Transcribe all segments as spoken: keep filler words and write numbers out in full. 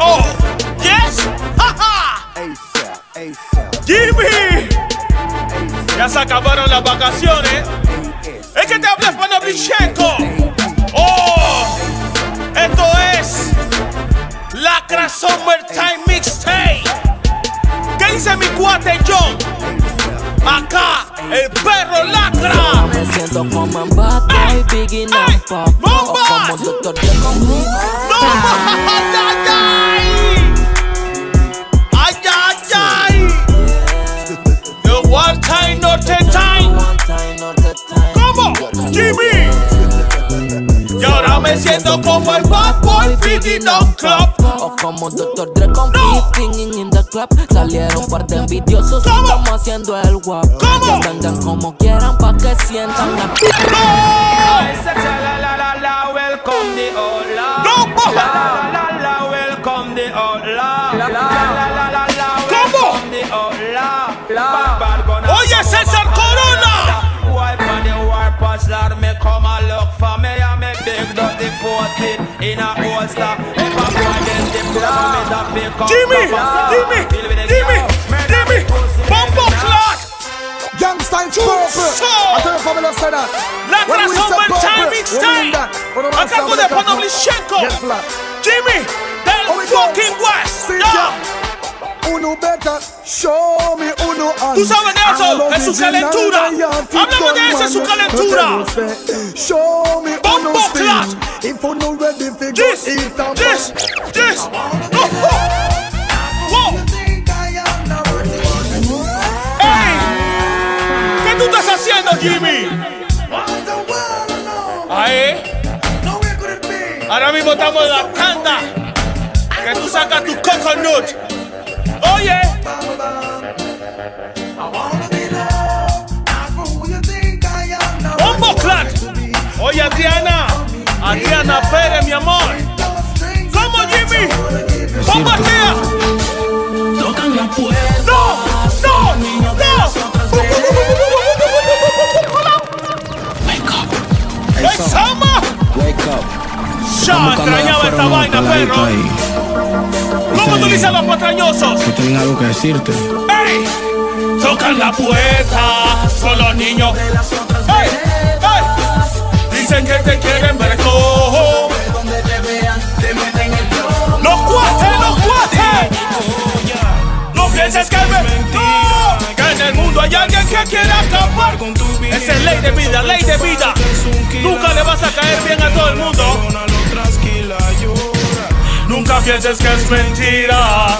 Oh, yes, jaja. Jimmy, ya se acabaron las vacaciones. Es que te hablas Panoblishenko. Oh, esto es Lacra Summertime Mixtape. ¿Qué dice mi cuate John? Acá, el perro Lacra. Me siento como en Batman, Biggie, Nampa, o como Doctor Dre conmigo. ¡No! ¡Ay, ay, ay! The one time, not the time. ¿Cómo? Jimmy. Y ahora me siento como el Batman, Biggie, Nampa, o como Doctor Dre conmigo. No. Club. Salieron un par de envidiosos, estamos haciendo el guap. ¿Cómo? Que vengan como quieran pa' que sientan la... ¡No! I said la la la la, welcome the hola. ¡No, boja! La la la la, welcome the hola. La la la la la, welcome the hola. ¿Cómo? ¡Oye, César Corona! Wipe on the war pass, Lord, me come and look for me. I me big dot the fourteen in a holster. Jimmy, Jimmy, Jimmy, Jimmy, Bombo Clock! Youngstyle Purple! I tell you from the side that. Lacra Summertime Mixtape! A cargo de Panoblishenko! Jimmy del fucking West! Uno better, show me uno and. Tú sabes de eso, es su calentura. Hablamos de eso, es su calentura. Show me uno and. If you no ready, this, this, this. No, whoa. Hey, ¿qué tú estás haciendo, Jimmy? Ahí. Ahora mismo estamos en la tanda. Que tú sacas tu coconut. Oye, Pombo Clan. Oye, Adriana, Adriana Pérez, mi amor. ¿Cómo, Jimmy? ¡Bombatea! Tocan la puerta. ¡No! ¡No! ¡No! ¡Wake up! ¡Hey, Sama! ¡Wake up! Ya extrañaba esta vaina, perro. ¿Cómo tú dices a los patrañosos? Yo tengo algo que decirte. ¡Ey! Tocan la puerta, son los niños. ¡Ey! ¡Ey! Dicen que te quieren ver cojo. ¡Los cuates, los cuates! No pienses que es mentira, que en el mundo hay alguien que quiera acabar con tu vida. Esa es ley de vida, ley de vida. Nunca le vas a caer bien a todo el mundo. Nunca pienses que es mentira.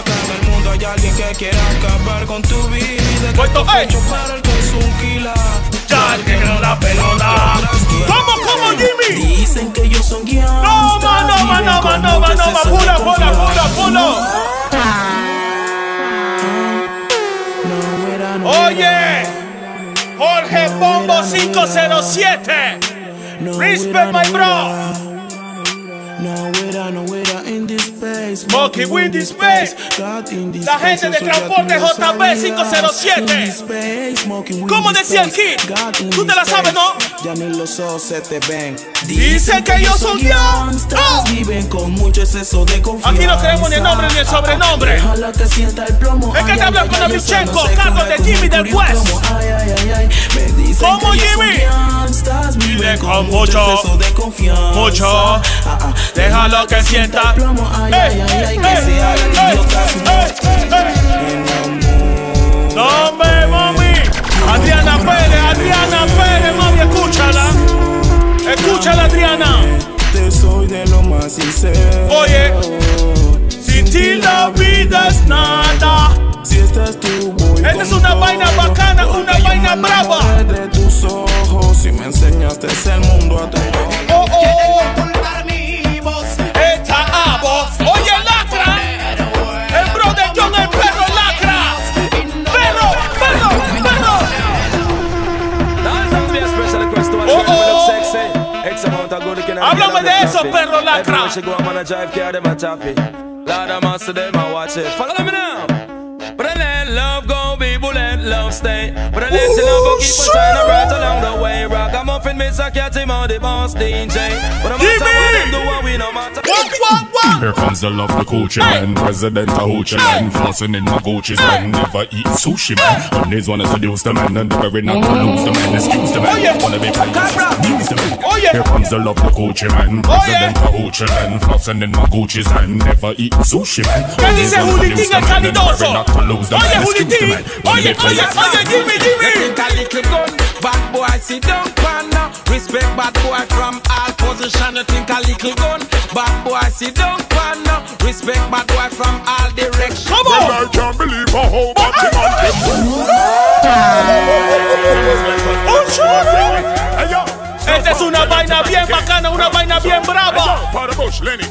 En el mundo hay alguien que quiera acabar con tu vida. Puesto para el consumquila. Ya el que ganó la pelota. ¿Cómo, cómo, Jimmy? Dicen que yo son guiados. No, mano, mano, mano, mano, mano. Pura, pura, pura, pura. Oye, Jorge Pombo cinco cero siete. Respect my bro. Monkey with this space. La gente de Transporte J P cinco cero siete. ¿Cómo decía el kid? Tú te la sabes, ¿no? Ya ni los ojos se te ven. Dicen que ellos son gangsters. Viven con mucho exceso de confianza. Aquí no queremos ni el nombre ni el sobrenombre. Es que te hablan con Panoblishenko, cargo de Jimmy del West. ¿Cómo, Jimmy? Viven con mucho, mucho. Déjalo que sienta. No me, mami. Adriana Pérez, Adriana Pérez, mami, escúchala. Escúchala, Adriana. Te soy de lo más sincero. Oye, sin ti la vida es nada. Si estás tú, esta es una vaina bacana, una vaina brava. De tus ojos, si me enseñaste el mundo a tu. Oh, oh, oh. Oye, Lacra, el bro de John, el perro Lacra. Perro, perro, perro. Oh, oh. Háblame de eso, perro Lacra. Lada, master, them, I watch it. Follow me now. But I let love go, be bullet. love stay. But a little love keep us trying to right along the way. Rock a muffin, Mister Catty Mo, the boss D J. But I'm not do what we no matter. Here comes the love, the coaching man, president of Hochi Land, flossing in my Gucci's man, never eat sushi man. And these wanna seduce the man, and very not to lose the man, excuse the man. Wanna be playing, use the man. Here comes the love, the coaching man, president of Hochi Land, flossing in my Gucci's man, never eat sushi man. And these wanna seduce the man, and very not to lose the man, excuse the man. Oye, oye, oye, give me, give me. You think a little gun, bad boy sit down, pan now. Respect bad boy from all position. You think a little gun, bad boy sit down, pan now. Respect bad boy from all directions. Come on! Well, I can't believe a whole bunch of monkeys. ¡Un churro! Esta es una vaina bien bacana, una vaina bien brava. Para Bush, Lenny.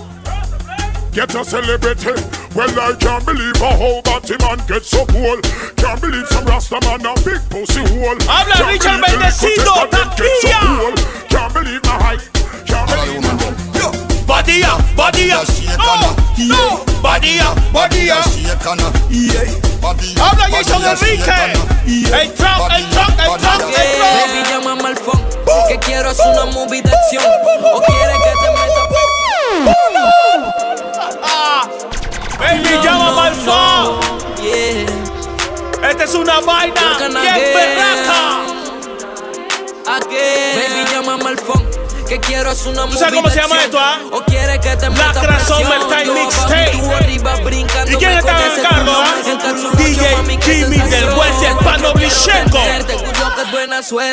Get a celebrity. Well, I can't believe a whole batty man gets so cool. Can't believe some Rasta man a big pussy hole. Habla Richard Bendecido, taquilla. Can't believe my height. Can't believe my height. Body up, body up. No, no. Body up, body up. Habla Jason Enrique. El Trump, el Trump, el Trump, el Trump. Baby, llámame al phone. Que quiero es una movie de acción. O quiere que te meta. Baby, no, llama no, al no, yeah. Esta es una vaina bien berraca. Baby, llama al phone. Que quiero es una movie. ¿Tú sabes cómo se llama esto, ah? ¿O quiere que te meta Lacra Summertime Mixtape? ¿Y quién está en el carro, ah? D J Jimmy del West y Panoblishenko.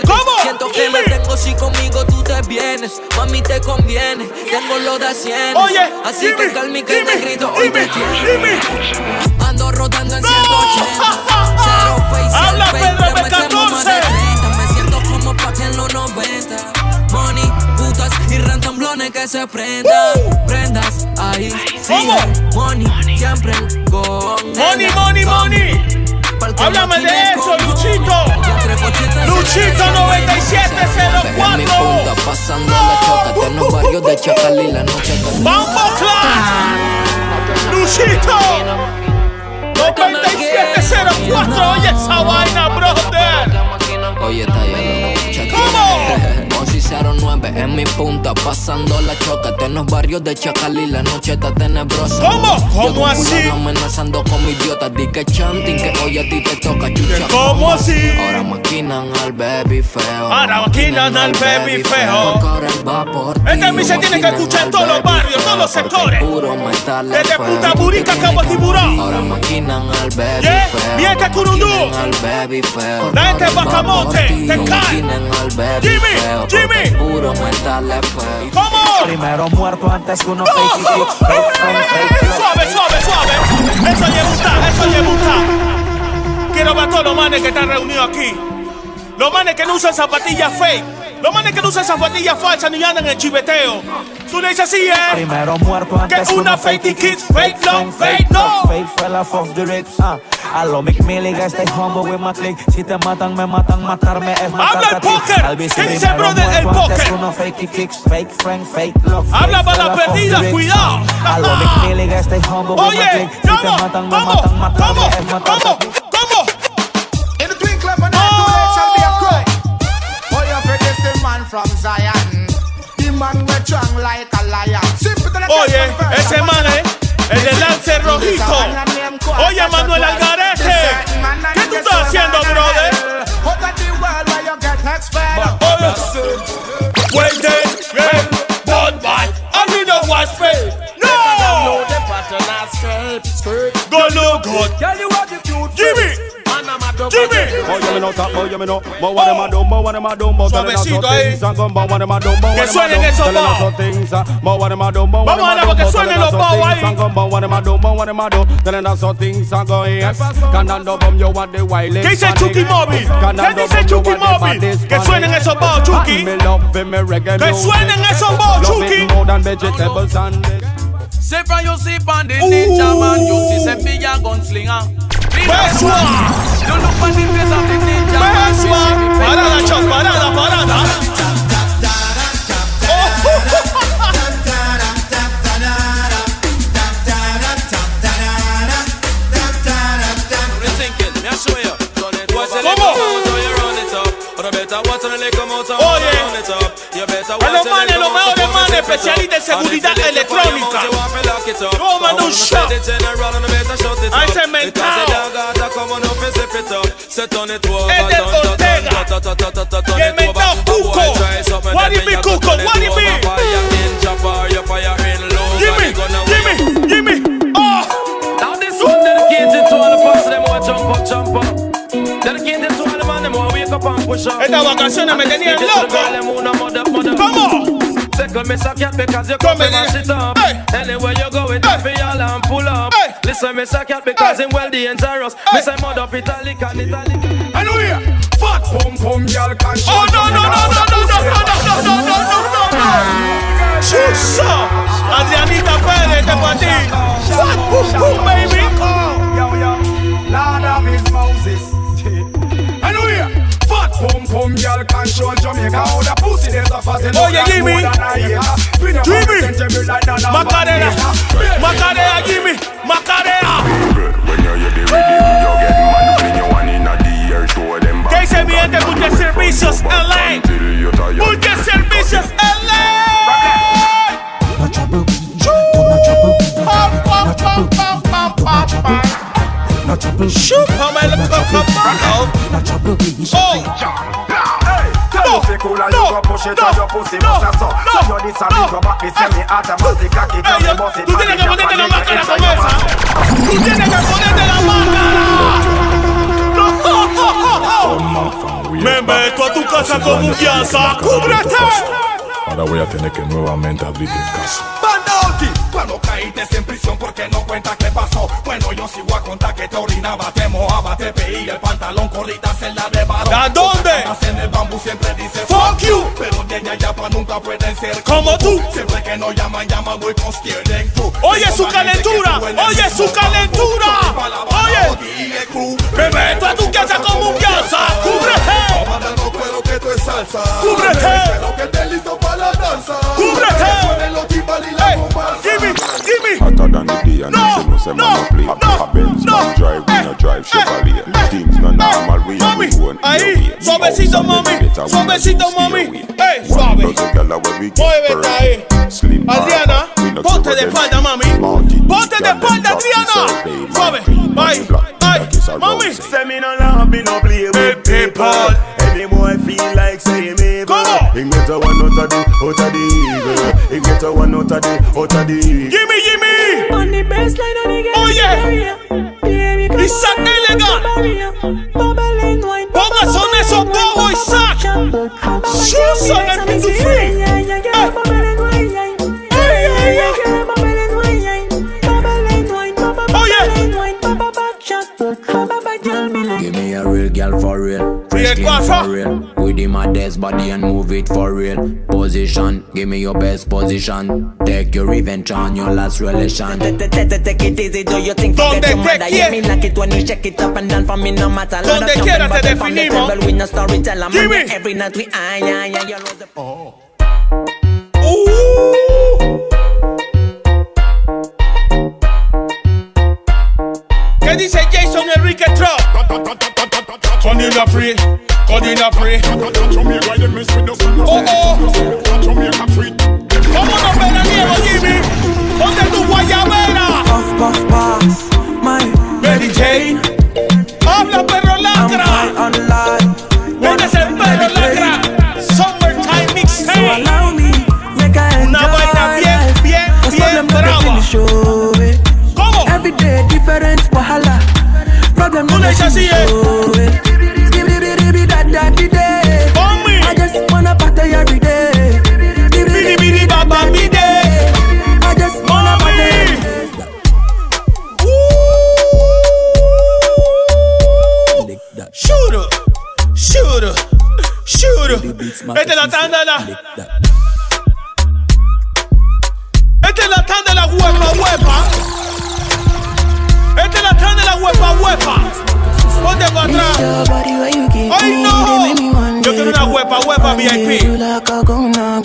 ¿Cómo? Siento que me tengo si conmigo tú te vienes. Mami, te conviene. Tengo lo de cien. Oye, así que calma y que te grito. Hoy te quiero. Ando rodando en ciento ochenta. Habla Pedro P catorce. Me siento como pa' que en los noventa. Money, putas y rantamblones que se prendan. uh, Prendas, ahí, ¿cómo? Money, money, siempre con money, money, money. Háblame de eso, Luchito. Luchito noventa y siete cero cuatro. Pasando la chota, tengo varios de chacal y la noche. ¡Vamos, Clash! Luchito noventa y siete cero cuatro. Oye, esa vaina, brother. Oye, está lleno. ¿Cómo? once cero nueve en mi punta, pasando la choca. Está en los barrios de Chacal y la noche está tenebrosa. ¿Cómo? ¿Cómo así? Amenazando con idiotas. Di que chanting que hoy a ti te toca chucha. ¿Cómo así? Ahora maquinan al baby feo. Ahora maquinan al baby feo. Esta misa tiene que escuchar en todos los barrios, todos los sectores. Desde Punta Burica, Cabo Tiburón. Ahora maquinan al baby feo. Bien que Curundú. La gente es Bacamote, te cae. Jimmy, Jimmy. Puro metal es feo. ¿Cómo? Primero muerto antes que uno fake it. Suave, suave, suave. Eso le gusta, eso le gusta. Quiero ver a todos los manes que están reunidos aquí. Los manes que no usan zapatillas fake. Los manes que no usan zapatillas falsas ni andan en chiveteo. Tú le dices así, eh. Primero muerto antes que una fake kid. Fake no, fake no. Fake fell off of the ribs. A lo Mick Millie, guys, stay humble with my click. Si te matan, me matan, matarme es matarte a ti. Habla el póker. ¿Qué dice, brother, el póker? Fake kicks, fake friend, fake love. Habla para perdida, cuidado. A lo Mick Millie, guys, stay humble with my click. Si te matan, me matan, matarme es matarte a ti. ¿Cómo? In the twinkle of an eye, the world shall be a cry. Oh, you forget the man from Zion. The man with tongue like a lion. Oye, ese man, eh. El del Lancer Rojito. Oye, Manuel Algarete. ¿Qué tú estás haciendo, brother? Wait there, man. Don't buy. I need a wash pay. No! Go look good. Give me. Jimmy, suavecito ahí. Que suenen esos baos. Vamos a hablar porque suenen los baos ahí. ¿Qué dice Chucky Móvil? ¿Qué dice Chucky Móvil? Que suenen esos baos, Chucky. Que suenen esos baos, Chucky. Se fra yo si pandit ninja man, yo si se pilla gunslinger. Best one. Yo no pandit pieza de ninja man. Best one. Parada, chos, parada, parada. Rethinking, me I show you. Oye, a los manes, los mejores manes especialistas en seguridad electrónica. No, mando un shot. Ahí se inventado Edel Ortega. Y inventado Cuco. What it be, Cuco? What it be? Jimmy, Jimmy, Jimmy. Oh, now this one dedicated to all the parts of them who jump up, jump up. Estas vacaciones me tenían loco. ¿Cómo? Oh no no no no no no no no no. Chusa, Adrianita Pérez de para ti. Fat boom boom baby. Lord of his Moses. Pum pum girl control Jamaica. All the pussy there's a fast enough. Oye, Jimmy, Jimmy, Macarena, Macarena, Jimmy, Macarena. When you hear the rhythm, you get mad when you want in a D R show them. ¿Qué dice mi gente? Multiservicios L A. Multiservicios L A. No trouble, no trouble, no trouble, no trouble. No trouble, shoot, come on, come on, no trouble, me meto a tu casa con confianza, cúbrete. Ahora voy a tener que nuevamente abrirte el caso. Cuando caíste en prisión porque no cuentas qué pasó. Bueno, yo sí voy a contar que te orinaba, te mojaba, te peía el pantalón, corridas en la de varón. ¿A dónde? En el bambú siempre dice fuck you. Pero de allá ya pa' nunca pueden ser como tú. Siempre que no llaman, llaman, voy con Steven Crew. Oye su calentura, oye su calentura. Oye, me meto a tu casa como un casa. Cúbrete. Mamá, no puedo que tú es salsa. Cúbrete. Pero que estés listo para la danza. Cúbrete. Hotter than the day and no, no say man no play. A Benz man drive, we no drive Chevrolet. Things no normal, we own in the way. Suavecito mami, suavecito mami. Hey, suave. Muévete ahí. Adriana, ponte de espalda mami. Ponte de espalda Adriana. Suave, bye, bye. Mami, say me no love, me no play with people. Anymore I feel like saying me. It get a one out of the, out of the evil. It get a one out of the, out of the evil. Gimme, gimme! On the baseline of the game. Oh yeah! Baby, come on, come on, come on. Pongas son esos bobos y sac. Shoes on them into free. Oh yeah! Give me a real girl for real. For real, we do my best body and move it for real. Position, give me your best position. Take your revenge on your last relation. Take it easy, do you think that you mother? You mean like it when you check it up and down for me no matter. Donde quiera te definimos. We no storyteller, man. Every night we ay ay ay. Oh. ¿Qué dice Jason Enrique Trump? Come in a free, come in a free. Oh oh. Come on up and a neighbor, Jimmy. Ponte tu guayabera. Puff puff pass, my Mary Jane. Habla perro lacra. ¿Dónde es el perro lacra? Summertime Mixtape. Una vaina bien, bien, bien brava. ¿Cómo? Everyday different wahala. Problem no es así, eh. Esta es la tanda de la. Esta es la tanda de la huepa huepa. Esta es la tanda de la huepa huepa. Ponte para atrás. Ay no. Yo quiero una huepa huepa V I P.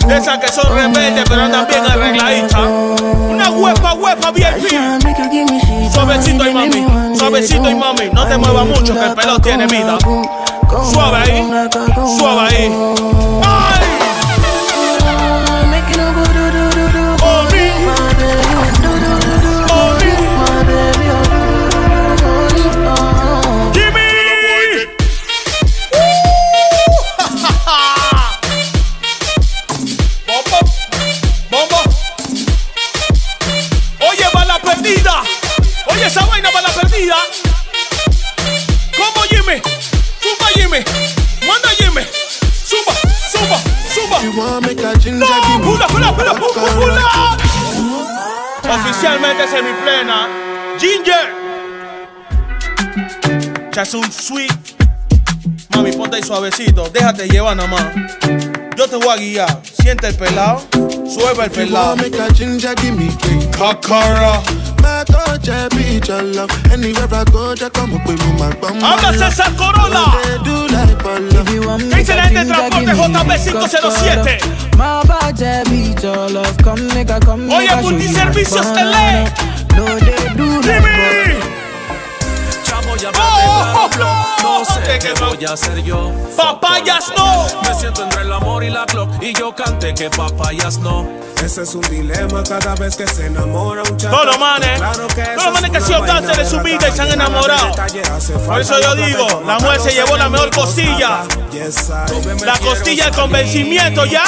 De esas que son rebeldes pero andan bien arregladitas. Una huepa huepa V I P. Suavecito y mami, suavecito y mami. No te muevas mucho que el pelo tiene vida. Suave ahí, suave ahí. Oficialmente semiplena Ginger. Chas un sweet. Mami, ponte ahí suavecito. Déjate llevar nada más. Yo te voy a guiar. Siente el pelado. Suelta el pelado. Cacara. Habla César Corona. ¿Qué dice la gente de Transporte J P cinco cero siete? Oye, Multiservicios L A. ¡Jimmy! Oh, no sé qué voy a hacer yo. Papayas no. Me siento entre el amor y la clock y yo cante que papayas no. Ese es un dilema cada vez que se enamora un chaval. Todos los manes, todos los manes que han sido cáncer de su vida y se han enamorado. Por eso yo digo, la mujer se llevó la mejor costilla. La costilla del convencimiento ya.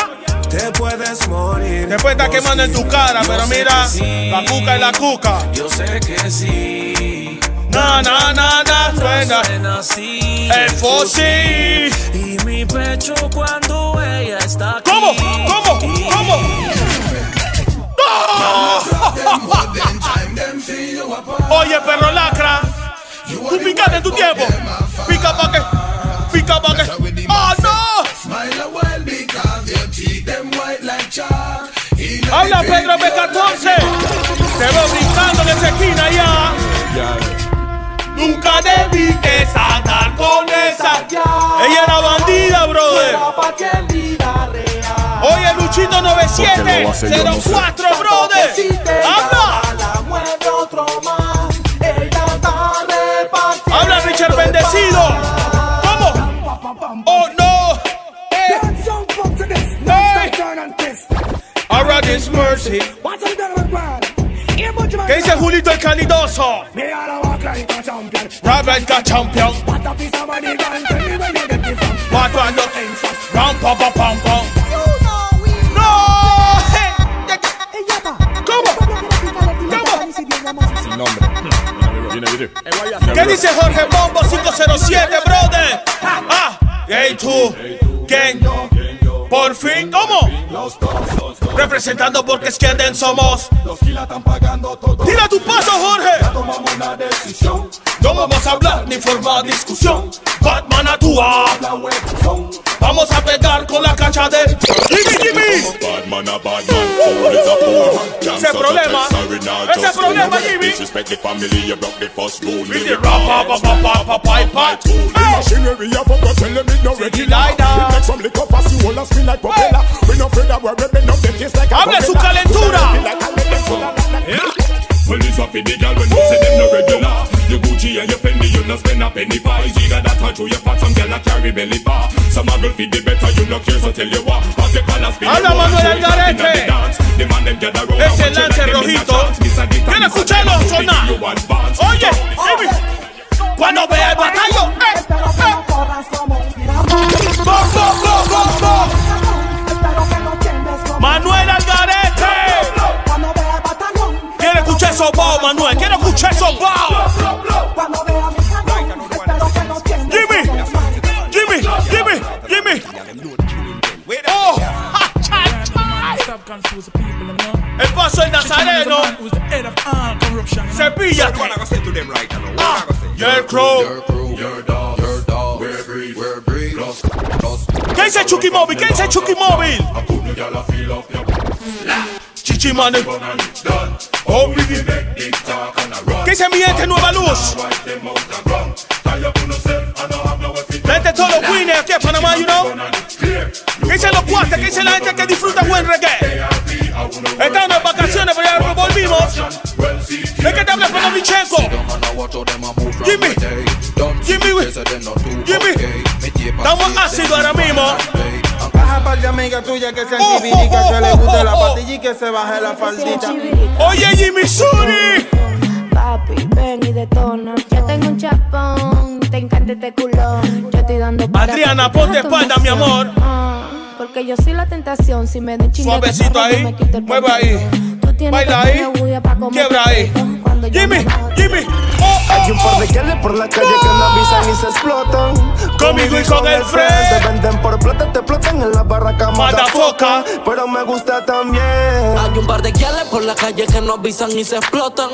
Te puedes morir. Después está quemando en tu cara, pero mira, la cuca y la cuca. Yo sé que sí. Na, na, na, na, suena, suena así. El fósil. Y mi pecho cuando ella está aquí. ¿Cómo? ¿Cómo? ¿Cómo? ¡No! Oye, perro lacra, tú picate en tu tiempo. Pica pa' que, pica pa' que. ¡Oh, no! Habla Pedro P catorce. Te veo brincando en esa esquina ya. Ya. Nunca debí que saltar con esa. Ella era bandida, brother. Oye, Luchito nueve siete cero cuatro, brother. Habla. Habla Richard Bendecido. ¿Cómo? Oh no. Ahora this mercy. ¿Qué dice Julito el Calidoso? Rap like a champion. Cuatro años. Ram, pam, pam, pam, pam. ¡No! ¿Cómo? ¿Cómo? ¿Qué dice Jorge Pombo cinco cero siete, brother? ¡Ah! ¡Hey, tú! ¿Quién? Por fin, ¿cómo? Representando porque es que den somos. Los que la están pagando todo. Tira tu paso, Jorge. Ya tomamos una decisión. No vamos a hablar ni formar discusión. Batman actúa. Vamos a pegar con la cancha de Jimmy, Jimmy. Batman, Batman. Ese problema. Ese problema, Jimmy. Disrespect the family, you broke the first rule. With the rap, pop, pop, pop, pop, pop. Machinery, I forgot to let me know. Ready, light up. Take some liquor fast, you will ask me like propeller. We no afraid that we're ripping up the taste like a propeller. Hable su calentura. Well, this a fiddy girl when you say them no regular. You Gucci and your Fendi, you no spend a penny for. You got that touch, you fat, some girl a carry belly bar. Some a girl feed the better, you no care, so tell you what. Pop your colors, feel your own, show you something on the dance. The man them gather round, watch it like them in a dance. Miss a guitar, miss a guitar, so make you advance. Oye, Jimmy, cuando vea el batallo, eh, eh. Bo, bo, bo, bo, bo. Manuel Algarete. Quiero escuchar esos baos, Manuel. Quiero escuchar esos baos. Jimmy, Jimmy, Jimmy, Jimmy. Oh, ha, cha, cha. El paso del nazareno. Cepíllate. Ah, your crew. ¿Qué dice Chucky Móvil? ¿Qué dice Chucky Móvil? Chichi Mane. Oh, ¿qué dice mi gente Nueva Luz? La gente de todos los winners aquí en Panamá, you know. ¿Qué dicen los cuates? ¿Qué dice la gente que disfruta buen reggae? Estamos en vacaciones, pero ya volvimos. ¿De qué te habla Panoblishenko? Jimmy, Jimmy, Jimmy. Estamos ácidos ahora mismo. Baja par de amigas tuyas que sean chiviricas, que le guste la patilla y que se baje la faldita. Oye, Jimmy Suri. Papi, ven y detona. Yo tengo un chapón, te encanta este culón. Yo estoy dando para Adriana, ponte espalda, mi amor. Porque yo soy la tentación, si me den chingada. Suavecito ahí, mueve ahí. Baila ahí, quiebra ahí. Jimmy, Jimmy. Oh, oh, hay un par de gales por la calle oh, que no avisan y se explotan. Conmigo y con el Fred. Te venden por plata, te explotan en la barraca. Mata foca, pero me gusta también. Hay un par de gales por la calle que no avisan y se explotan.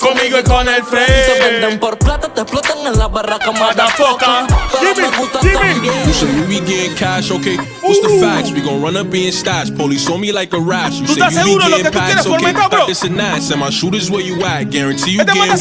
Conmigo y con el Fred. Te venden por plata, te explotan en la barraca. Mata foca, pero Jimmy, me gusta Jimmy. También. You should be getting cash, okay? What's the facts? We gon' run up in stacks. Police on me like a rash. You say you be getting packs, okay? Stop this and that. Send my shooters where you at. Guarantee you getting whacked.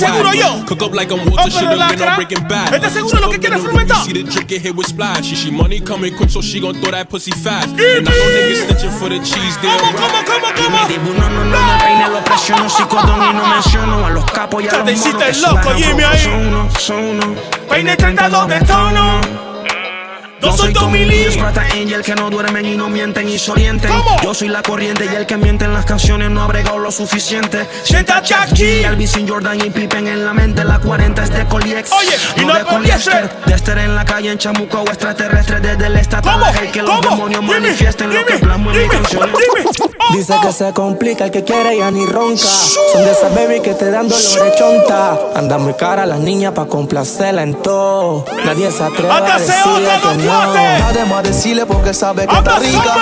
Cook up like I'm Walter Sugar when I'm breaking back. Este seguro lo que quiere fermentar. See the drink get hit with splash. She, she money coming quick so she gon' throw that pussy fast. And I know niggas stitching for the cheese. They alright. Come on, come on, come on. No, no, no, no peina, lo presiono. Psicodón y no menciono a los capos y a los monos. Te hiciste loco, Jimmy ahí. Son uno, peine treinta y dos de tono. Yo soy Tommy Lee, Strata Angel, que no duermen y no mienten y se orienten. ¿Cómo? Yo soy la corriente y el que miente en las canciones no ha bregado lo suficiente. Siéntate aquí, Elvis, Jordan y Pippen en la mente. La cuarenta es de Coliex. Oye, no y no de poliéster. De Esther en la calle, en Chamuco o extraterrestre. Desde el estatal el que los demonios manifiesten lo que plasmo en mi canción. Dice que se complica el que quiere ya ni ronca. Son de esas baby que te dan dolor de chonta. Andan muy cara las niñas pa' complacerla en todo. Nadie se atreve a decirle que no. Además decirle porque sabe que está rica.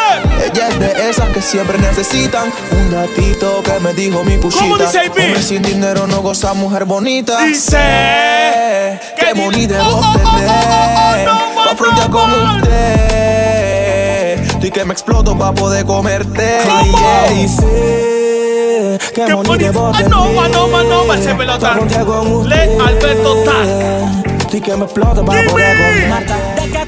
Ella es de esas que siempre necesitan. Un gatito que me dijo mi puchita. Hombre sin dinero no goza mujer bonita. Dice que Moni debo tener pa' afrontar con usted. Estoy que me exploto pa' poder comerte. Dice que Moni debo tener pa' afrontar con usted. Estoy que me exploto pa' poder comerte.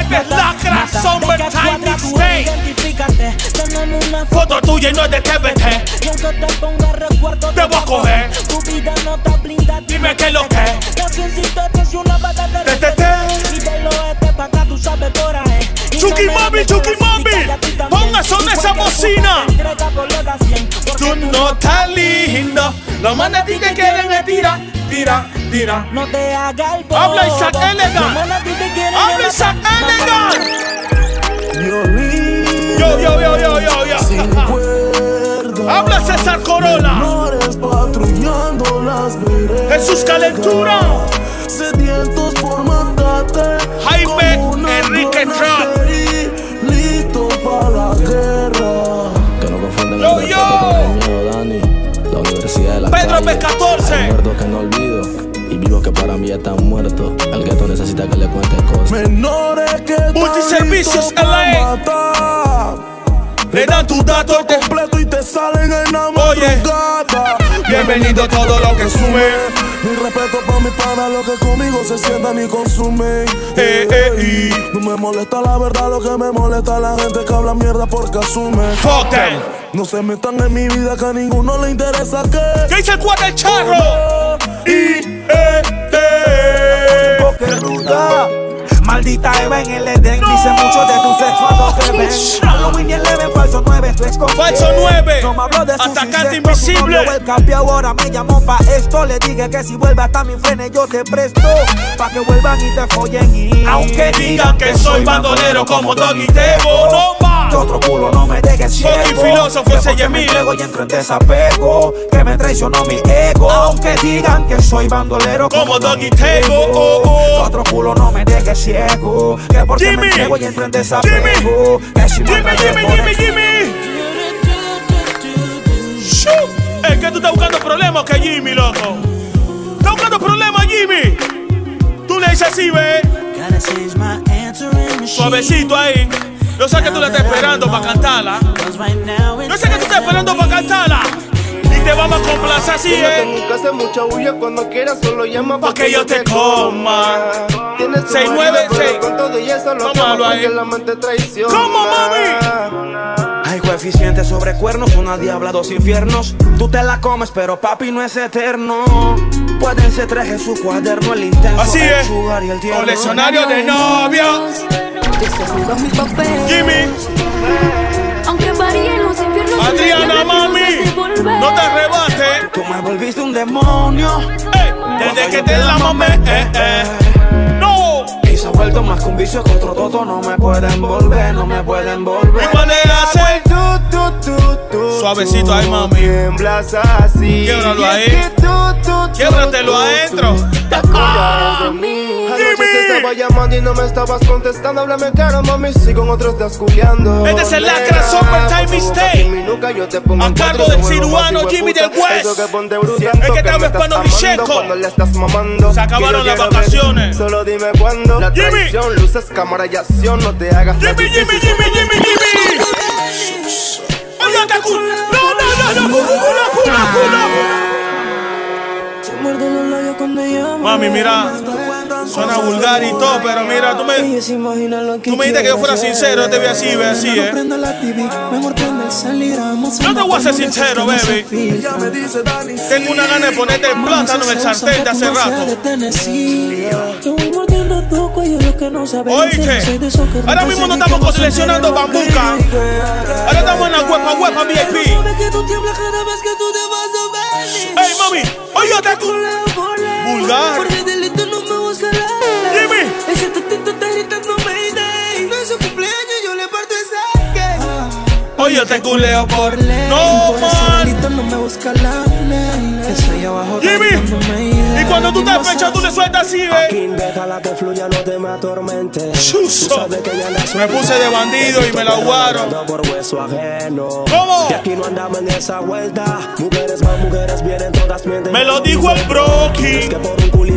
Este es Lacra Summertime Mixtape. Foto tuya y no es de T V T. Y aunque te ponga recuerdo, te voy a coger. Tu vida no está blindada. Dime que lo que es una batalla de T T. Y del oeste pa' acá, tú sabes por ahí. Chucky Móvil, Chucky Móvil. Ponga son esa bocina. Tú no estás lindo. Lo más de ti que quieren es tirar, tirar, tirar. No te hagas el bobo. Habla Isaac Elegant. Habla Isaac Elegant. Yo, yo, yo, yo, yo, yo. Habla César Corona. Jesús Calentura. Sedientos por mandarte. Jaime Enrique Trump. Listo para la guerra. Que no confundan yo, yo. La universidad de la Pedro P catorce. Que no olvido. Y vivo que para mí ya están muertos. El gato necesita que le cuente cosas. Menores que Multiservicios L A. Le dan tus datos completos y te salen en la madrugada. Bienvenido a todo lo que sube. Mi respeto para mi pana, lo que conmigo se sientan y consumen. Eh, eh, y no me molesta la verdad, lo que me molesta la gente que habla mierda porque asume. Fuck them. No se metan en mi vida que a ninguno le interesa que. ¿Qué dice el cuate el charro? Y maldita Eva en el Edén, dice mucho de tu sexo a te ven. Halloween y el Leven, falso nueve, tú escondes. Falso nueve, no me habló de su atacante invisible. El campeón ahora me llamó pa' esto. Le dije que si vuelve hasta mi frenes yo te presto. Pa' que vuelvan y te follen y aunque digan que soy bandolero como Doggy Tebo, no más. Yo otro culo no me dejes ciego. Fucking filósofo ese Yemil. Y entro en desapego, que me traicionó mi ego. Aunque digan que soy bandolero como Doggy Tebo, otro culo no me dejes ciego. Que por qué me entrego y entro en desapego. Que si me Jimmy, Jimmy, Jimmy. Shoot. Es que tú estás buscando problemas que Jimmy, loco. Estás buscando problemas, Jimmy. Tú le dices así, ve. Suavecito ahí. Yo sé que tú la estás esperando para cantarla. Yo sé que tú estás esperando para cantarla. Y te te vamos a complacer así, eh. Nunca hace mucha bulla, cuando quieras solo llama pa' que yo te coma. seis nueve seis. Con todo y eso lo malo ahí. Que la mente traiciona. ¿Cómo, mami? Hay coeficiente sobre cuernos, una diabla, dos infiernos. Tú te la comes, pero papi no es eterno. Pueden ser tres en su cuaderno, el intenso. Así es. Coleccionario de novios. Desajudo mis papeles. Jimmy. Aunque varíe en los infiernos, Adriana, mami, no te arrebates. Tú me volviste un demonio. Ey, desde que te la mamé, eh, eh. No. Y se ha vuelto más que un vicio, que otro toto. No me pueden volver, no me pueden volver. ¿Y cuál es hacer? Tú, tú, tú, tú. Suavecito ahí, mami. Tiemblas así. Quiebralo ahí. Québratelo adentro. Estaba llamando y no me estabas contestando. Háblame caro, mami, si con otros estás culiando. Este es el Lacra Summertime Mixtape, a cargo del cirujano Jimmy del West. Es que tal vez Panoblishenko. Se acabaron las vacaciones. Solo dime cuándo. La traición, luces, cámara y acción. No te hagas. Jimmy, Jimmy, Jimmy, Jimmy, Jimmy. No, no, no, no, no. Mami, mira. Suena vulgar y todo, pero mira, tú me, tú me dijiste que yo fuera sincero, yo te vi así, ve así, eh. Yo te voy a ser sincero, baby. Tengo una gana de ponerte el plátano en el sartén de hace rato. Oíste, ahora mismo no estamos coleccionando bambuca. Ahora estamos en la huepa, huepa V I P. Ey, mami, oye, te cu... vulgar. Ese tatito está gritando Mayday. No es su cumpleaños, yo le parto esa que. Hoy yo te culeo por ley. No, man. No me busca la ley. Estoy abajo. Jimmy. Y cuando tú te pechas, tú le sueltas así, ve. Déjala que fluya, no te me atormente. Chuso. Me puse de bandido y me la aguaron. ¿Cómo? Y aquí no andamos en esa vuelta. Mujeres más mujeres vienen todas mienten. Me lo dijo el Broki.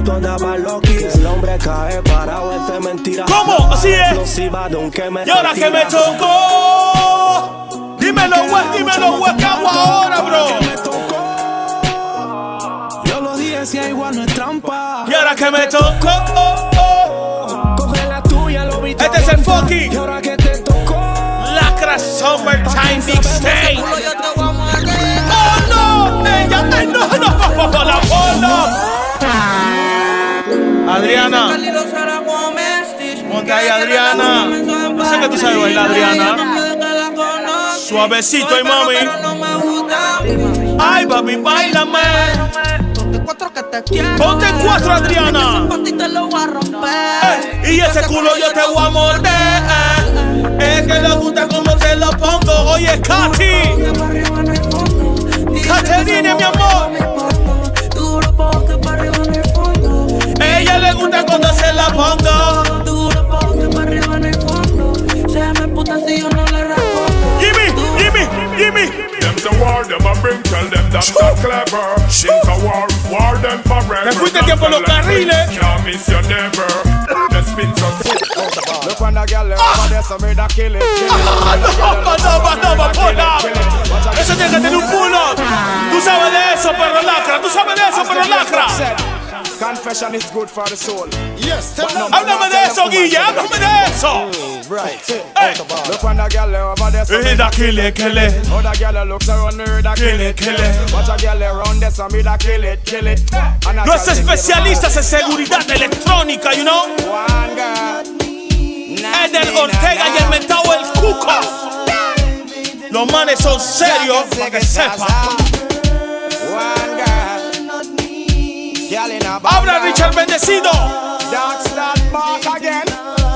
Andaba Loki, el hombre cae parado, este mentira. ¿Cómo? Así es. Y ahora que me chocó, dímelo, güey, dímelo, güey, ¿qué hago ahora, bro? Yo lo dije, si hay igual no es trampa. Y ahora que me chocó, coge la tuya, lo vi. Este es el fucking. Y ahora que te tocó, Lacra Summertime Mixtape. Oh no, ella te no, no, papá, la bola. Adriana, ponte ahí, Adriana. No sé que tú sabes bailar, Adriana. Suavecito, ay, mami. Ay, papi, bailame. Ponte cuatro, Adriana. Ey, y ese culo yo te voy a morder. Es que le gusta como te lo pongo. Oye, Katy, Caterine, mi amor. Ella le gusta cuando se la pongo. Duro porque para arriba en el fondo. Se me puta si yo no le respondo. Jimmy, Jimmy, Jimmy. Them the war, them a bring, tell them that's not clever. Think a war, war them forever. Me fuiste tiempo en los carriles. Can't miss your never. The spins are sick. Look when the girl is over there, so me da kill it. Ah, no, no, no, pull up. Eso tiene que tener un pull up. Tú sabes de eso, perro lacra. Tú sabes de eso, perro lacra. Confession is good for the soul. Yes, tell them. Háblame de eso, Guille, háblame de eso. Right. Hey. Look when the girl over there. Hear that kill it, kill it. Oh, the girl looks around her, that kill it, kill it. Watch a girl around there, so me that kill it, kill it. No es especialistas en seguridad electrónica, you know. One God. Edel Ortega y el mentado El Cuco. Los manes son serios, para que sepan. Habla Richard Bendecido.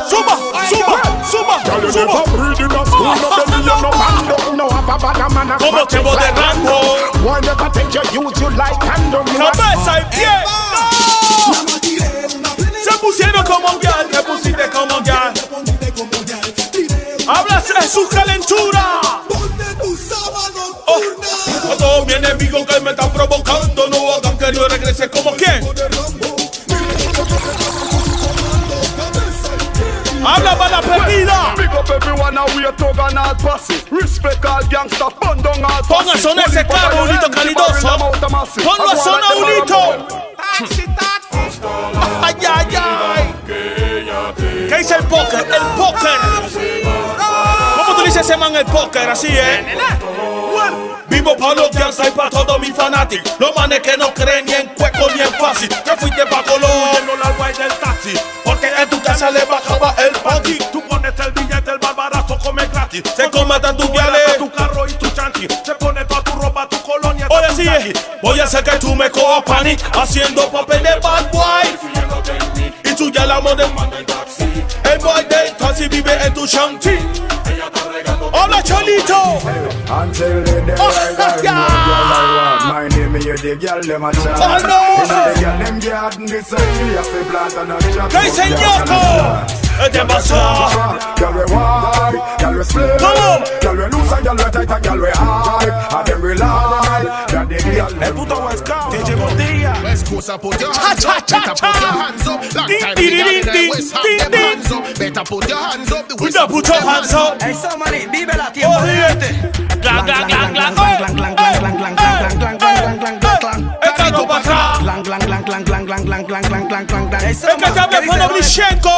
Suba, suba, suba, suba. Como te voy de rango. Cabeza y pie. Se pusieron como ya, te pusiste como ya. Habla de su calentura. A todos mis enemigos que me están provocando, no hagan que yo regrese como quien. Habla para la perdida. we a thug and all passes. Respect all gangsters, burn down all passes. Ponga son ese carro, Julito Calidoso. Ponga son a Julito. Ay, ay, ay. ¿Qué dice el póker? El póker. ¿Cómo tú dices ese man el póker? Así, ¿eh? Vivo pa' los gangsters y pa' todos mis fanáticos. Los manes que no creen ni en cueco ni en fácil. Que fuiste pa' Colón, no la guay del taxi. Porque en tu casa le bajaba el party. Tú pones el billete, el barbarazo come gratis. Se come tan tus viales, tu carro y tu chanqui. Se pone pa' tu ropa, tu colonia. Oye, sí, eh. Voy a hacer que tú me cojas panic. Haciendo papel de bad boy. Y tú ya la moda. El boy del taxi vive en tu shanty. Hola, Cholito. Until the day I die, my name is the girl them a chat. Oh no! The girl them garden research, we have to plant and a chop. ¿Qué dice Ñoco? Te pasa. Girl we wide, girl we split. Girl we loose and girl we tight and girl we high. And them rely that the girl them. El puto West Coast. T J Bordilla. West Coast a put your hands up. Better put your hands up. Long time the girl them West have them hands up. Better put your hands up. We da put your hands up. Hey somebody, vive la tiempo. Clang, clang, clang, clang, clang, clang, clang, clang, clang, clang, clang, clang, clang. El canto para atrás. Clang, clang, clang, clang, clang, clang, clang, clang, clang, clang, clang, clang. El que te habla es Panoblishenko.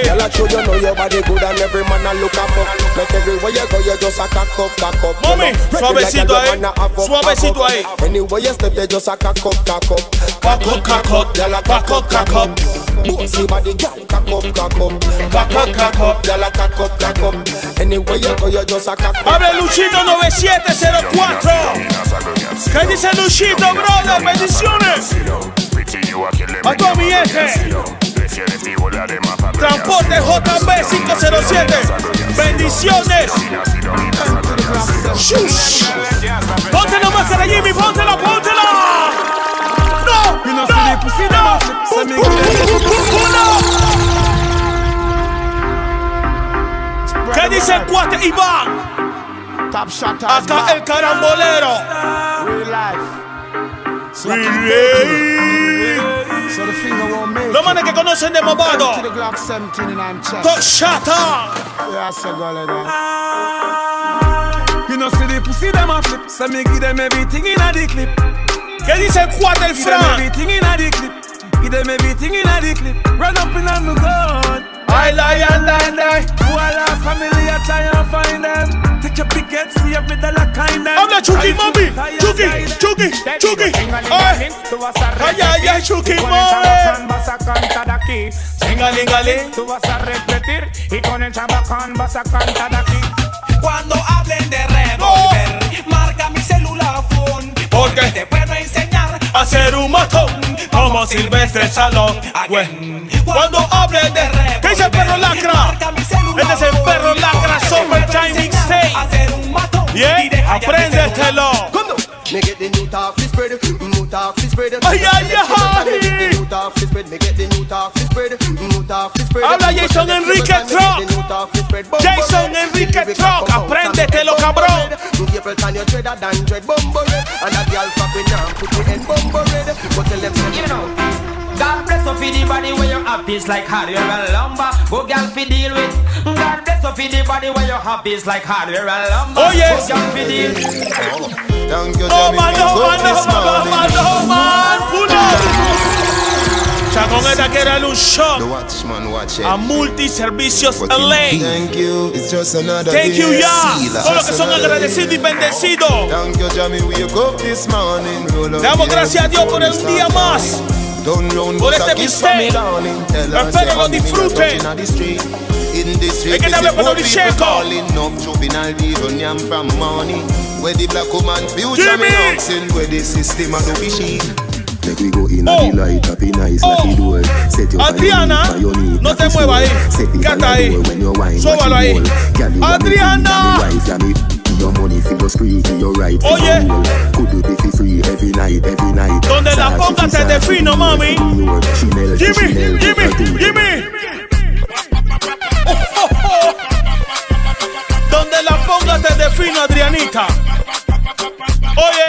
Girl, I show you know your body good and every man a look up. Like everywhere you go, you just a cock up, cock up. Mami, suavecito ahí, suavecito ahí. Anywhere you step, you just a cock up, cock up. Cock up, cock up, girl, a cock up, cock up. Bossy body, girl, cock up, cock up. Cock up, cock up, girl, a cock up, cock up. Anywhere you go, you just a cock up. Abre Luchito noventa y siete cero cuatro. ¿Qué dice Luchito, brother? Bendiciones. A toda mi gente. Transporte J P cinco cero siete. Bendiciones. Shush. Ponte la máscara, Jimmy. Póntela, póntela. No, no, no. ¿Qué dice el cuate Iván? Acá el carambolero. Los manes que conocen de Mobado. Top shut up. You know see the pussy them a flip. So me give them everything in a the clip. ¿Qué dice el cuate el Fran? Give them everything in a the clip. Give them everything in a the clip. Run up in on the gun. I lie and I lie. Who I love family I try and find them. Take your picket, see if me the lack kind them. Habla Chucky Móvil. Chucky, Chucky, Chucky. Ay, ay, ay, ay, Chucky Móvil. Singalingaling, tú vas a repetir y con el chabacán vas a cantar aquí. Cuando hablen de revolver, marca mi celular phone. Porque te puedo enseñar a ser un matón como Silvestre Salón. Cuando hablen de revolver, ¿qué dice el perro Lacra? Este es el perro Lacra Summertime Mixtape. Bien, apréndetelo. Me get the new talk, we spread it. New talk, we spread it. Ay, ay, ay. New talk, we spread it. Me get the new talk, we spread it. New talk, we spread it. Habla Jason Enrique Trump. Jason Enrique Trump. Apréndetelo, cabrón. You people turn your dread and dread bumbo red. And a girl fucking now put your head bumbo red. But tell them, you know. God bless you for the body where you happy is like hardware and lumber. Go girl fi deal with. God bless you for the body where you happy is like hardware and lumber. Oh yes. Go girl fi deal. Thank you. Oh man, oh man, oh man, oh man, pull up. Chaconeta que era un shock. The Watchman watching. A Multiservicios L A. Thank you. It's just another day. Thank you ya. Todos los que son agradecidos y bendecidos. Thank you Jamie, we go this morning. Damos gracias a Dios por un día más. Por este mixtape, espero lo disfruten. Es que te hablo con Panoblishenko. Jimmy. Oh, Adriana, no te muevas ahí. Cata ahí, súbalo ahí. Adriana. Your money for your street, your right. Oye, could you be free every night, every night? Donde la ponga te defino, mami. Jimmy, Jimmy, Jimmy. Donde la ponga te defino, Adrianita. Oye.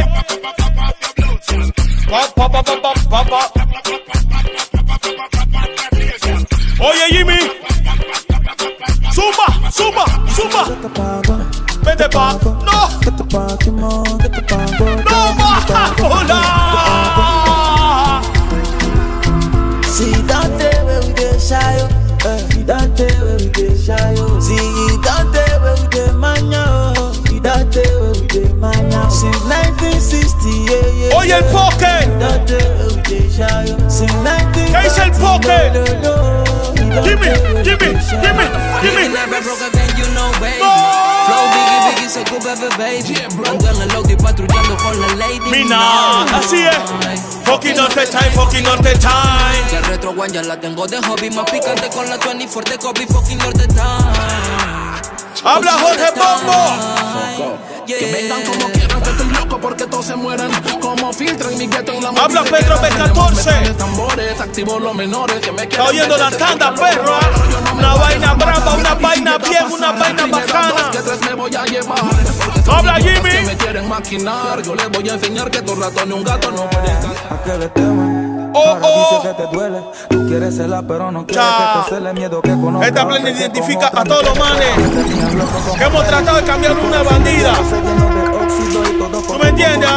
Pa, pa, pa, pa, pa, pa. Oye, Jimmy. Zumba, zumba, zumba. Vete pa. No. No vas a volar. Si date, baby, deshayo. Si date, baby, deshayo. Si date, baby, de mañana. Si date, baby, de mañana. Since nineteen sixty-eight. Oye, el poke. ¿Qué dice el poke? Give me, give me, give me, give me. No. Mina, así es. Fucking Norte Time, fucking Norte Time. Que retro one ya la tengo de hobby, más picante con la veinticuatro de copy, fucking Norte Time. Habla Jorge Pombo. Que vengan como quieran, que estoy loco porque todos se mueran. Como filtran mi gueto en la música. Habla Pedro P catorce. Está oyendo la tanda, perro. Una vaina brava, una vaina bien, una vaina bacana. Habla Jimmy. Me quieren maquinar, yo les voy a enseñar que tu ratón y un gato no pueden. Oh, oh. Tú quieres celar, pero no quieres que te cele miedo que conozca. Esta plena identifica a todos los manes que hemos tratado de cambiar una bandida. ¿Tú me entiendes?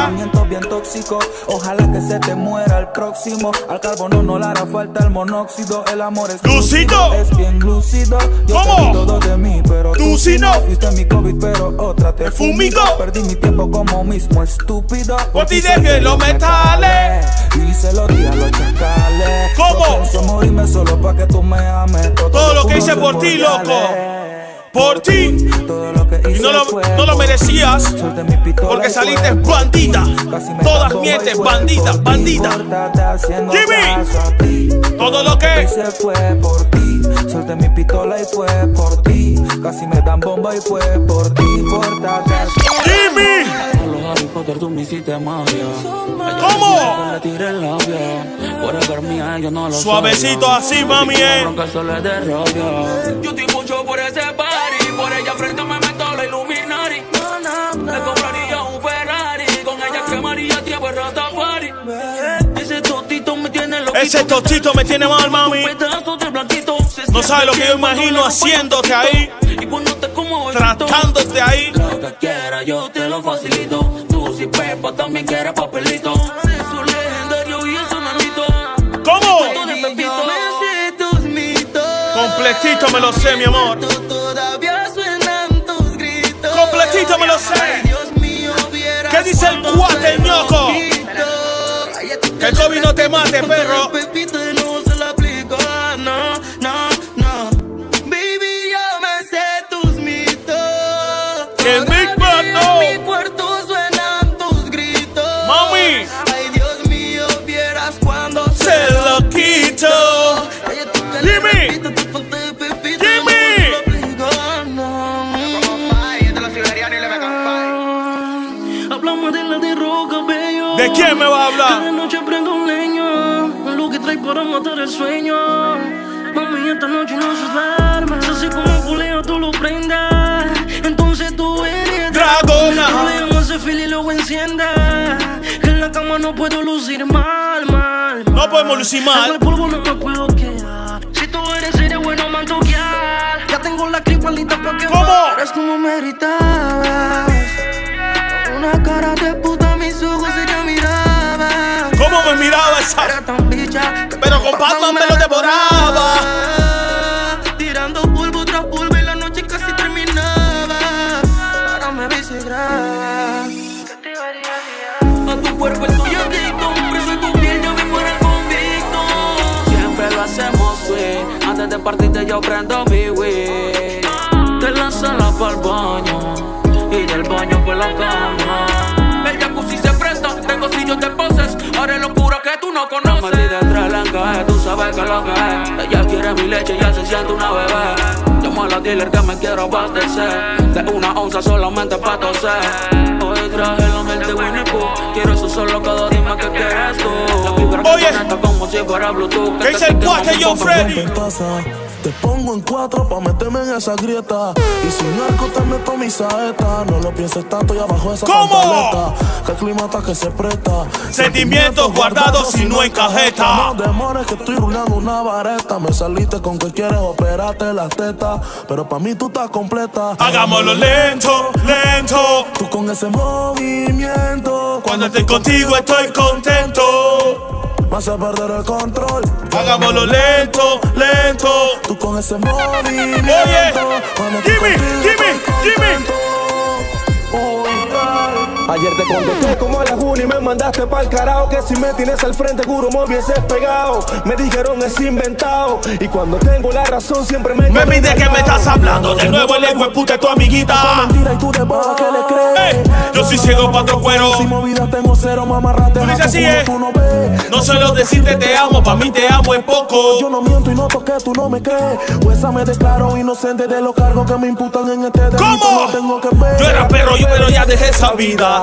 Bien tóxico, ojalá que se te muera el próximo. Al carbono no le hará falta el monóxido. El amor es lúcido, es bien lúcido. Yo ¿cómo? Todo de mí, pero tú si no fuiste mi COVID, pero otra te fumigo. Perdí mi tiempo como mismo estúpido. Por ti dejé los metales y se los di a los chacales. ¿Cómo? Morirme solo para que tú me ames. Todo lo que hice por ti, loco. Por ti, y no lo, no lo merecías, porque saliste bandida. Todas mientes, bandida, bandida. Jimmy, todo lo que se fue por ti. Solté mi pistola y fue por ti. Casi me dan bomba y fue por ti. Jimmy, ¿cómo? Suavecito así, mami, eh. Yo te escucho por ese bar. Por ella frente me meto la Illuminati. Le compraría un Ferrari. Con ella quemaría tiempo el Rastafari. Ese totito me tiene loquito. Ese totito me tiene mal, mami. No sabes lo que yo imagino haciéndote ahí. Tratándote ahí. Lo que quieras yo te lo facilito. Tú si pepa también quieres papelito. Eso legendario y eso nanito. ¿Cómo? Completito me lo sé, mi amor. Completito me lo sé. ¿Qué dice el cuate, ñoco? Que el COVID no te mate, perro. Que el Big Man no. En mi cuarto suenan tus gritos. Mami. Ay, Dios mío, vieras cuando se lo quito. Jimmy. ¿De quién me va a hablar? Cada noche prendo un leño, lo que trae para matar el sueño. Mami, esta noche no se duerme. Así como culeo tú lo prendas, entonces tú eres dragona. Que vean ese fil y luego encienda. Que en la cama no puedo lucir mal, mal, mal. No podemos lucir mal. Al polvo no me puedo quedar. Si tú eres, eres bueno mantoquear. Ya tengo la cripa lista para que mueras como meritabas. Una cara de puta, mis ojos se llaman. ¿Cómo me miraba esa? Era tan bicha, pero con Batman me lo devoraba. Tirando polvo tras polvo y la noche casi terminaba. Ahora me dice grave. A tu cuerpo estoy adicto, preso en tu piel yo me muero el convicto. Siempre lo hacemos, wey. Antes de partirte yo prendo mi wey. Te la sala pa'l baño y del baño por la cama. El jacuzzi se presta, tengo sillos de poses. Haré locura que tú no conoces. La maldita tralanca, tú sabes que lo que es. Ella quiere mi leche, ya se siente una bebé. Llamo a la dealer que me quiero abastecer. De una onza solamente pa' toser. Hoy traje la mente de Winnie Pooh. Quiero eso solo cada dime que quieres tú. La fibra que conecta como si fuera Bluetooth. ¿Qué dice el cuate, yo Freddy? Te pongo en cuatro pa' meterme en esa grieta. Y sin arco te meto mi saeta. No lo pienses tanto y abajo esa pantaleta. Que climata que se presta. Sentimientos guardados y no en cajeta. No demores que estoy rulando una vareta. Me saliste con que quieres operarte las tetas. Pero pa' mí tú estás completa. Hagámoslo lento, lento. Tú con ese movimiento. Cuando estoy contigo estoy contento. Vas a perder el control. Hagámoslo lento, lento. Tú con ese movimiento. Oye, Jimmy, Jimmy, Jimmy. Ayer te contesté como a las una y me mandaste pa'l carajo. Que si me tienes al frente, juro me hubieses pegado. Me dijeron es inventado. Y cuando tengo la razón siempre me... Me pide que me estás hablando de nuevo el hijo de puta de tu amiguita. Mentira y tú de baja que le crees. Ey, yo soy ciego pa' otro cuero. Si movidas tengo cero, mamarrate. Tú dices así, eh. No suelo decirte te amo, pa' mí te amo es poco. Yo no miento y no toqué, tú no me crees. Pues esa me declaro inocente de los cargos que me imputan en este delito. ¿Cómo? No tengo que ver. Yo era perro, yo pero ya dejé esa vida.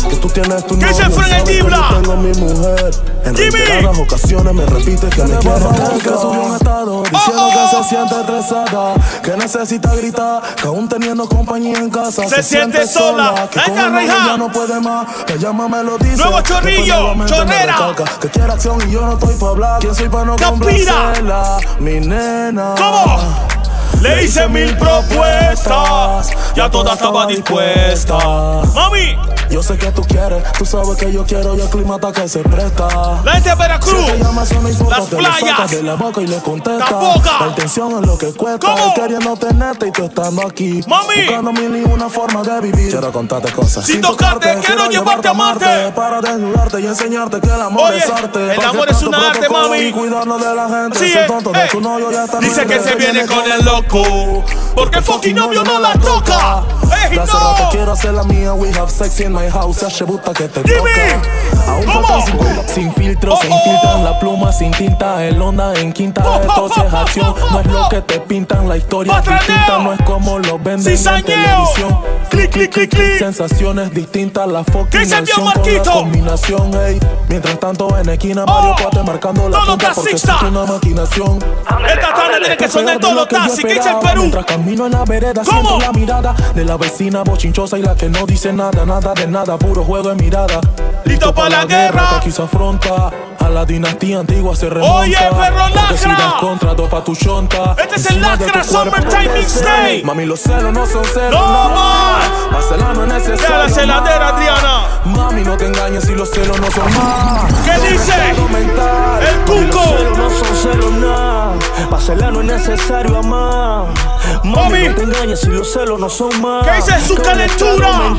que tú tienes tu novio, sabes que yo tengo mi mujer, en reiteradas ocasiones me repites que me quieres tanto, que subió un estado, diciendo que se siente estresada, que necesita gritar, que aún teniendo compañía en casa, se siente sola, que con el ya no puede más, que ella me lo dice, nuevo chorrillo, chorrera, que quiere acción y yo no estoy pa' hablar, quién soy pa' no complacer. Mi nena. ¿Cómo? Le hice mil propuestas, ya toda estaba dispuesta. Mami, yo sé que tú quieres, tú sabes que yo quiero y el clima está que se presta. La gente de Veracruz, las playas, de la boca y le contesta. La intención es lo que cuesta. ¿Cómo? Queriendo tenerte y tú estando aquí. Mami, buscando mil y una forma de vivir. Quiero contarte cosas sin tocarte, quiero llevarte a Marte. Para desnudarte y enseñarte que el amor es arte. El amor es una arte, mami. Cuidarnos de la gente. Sí, eh. Dice que se viene con el loco, porque el fucking novio no la toca. Ey, no. Quiero hacer la mía, we have sex in my house, buta que te toca. ¿Cómo? Sin filtro, se infiltran la pluma, sin tinta, el onda en quinta, entonces acción. No es lo que te pintan, la historia distinta, no es como lo venden en televisión. Clic, clic, clic, clic. Sensaciones distintas, la fucking combinación. Mientras tanto en esquina, Mario Cuate marcando la punta porque es una maquinación. Esta tarde tiene que sonar todos los taxis, que hice en Perú. Mientras camino en la vereda, siento la mirada de la vecina bochinchosa y la que no dice nada, nada de nada, puro juego de mirada. Listo para la guerra, aquí se afronta. A la dinastía antigua se remonta. Oye, perro Lacra, si das contra, dopa tu chonta. Este es el Lacra Summertime Mixtape. Mami, los celos no son celos. No, más Marcela no es necesario. De la celadera, Adriana. Mami, no te engañes si los celos no son más. ¿Qué dice? El Cuco. Los celos no son celos, nada. Marcela no es necesario, amar. Mami, no te engañes si los celos no son más. ¿Qué dice su calentura?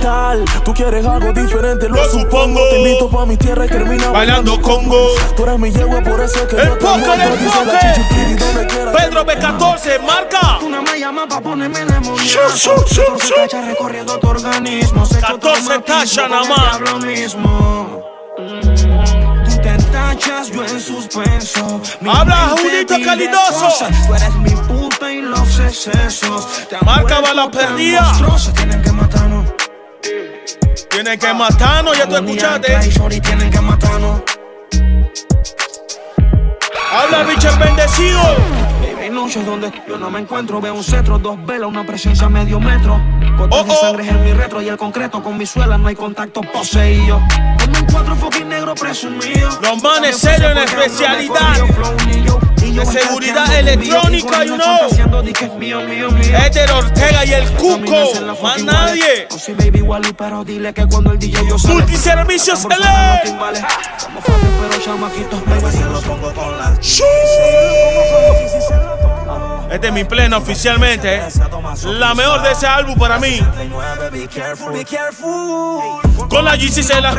Tú quieres algo diferente, lo supongo. Te invito pa' mi tierra y termina bailando Congo. Tú eres mi yegua, por eso es que el poco, el poco. Pedro P catorce, marca. Una malla más pa' ponerme la emoción. catorce recorriendo tu organismo. catorce tachas nada más. Tú te tachas, yo en suspenso. Habla Julito el Calidoso. Tú eres mi puta y los excesos. Marca va la perdida. Tienen que matarnos. Tienen que matarnos, ya tú escuchaste. Tienen que matarnos. Habla Richard Bendecido. Baby, noches donde yo no me encuentro. Veo un cetro, dos velas, una presencia medio metro. Cortes de sangre en mi retro y el concreto con mi suela no hay contacto poseído. Como un cuatro fucking negro presumido. Los manes serios en especialidad de seguridad electrónica, you know. Edel Ortega y el Cuco, más nadie. Multiservicios L A. Este es mi pleno oficialmente, ¿eh? La mejor de ese álbum para mí. Con la G C se la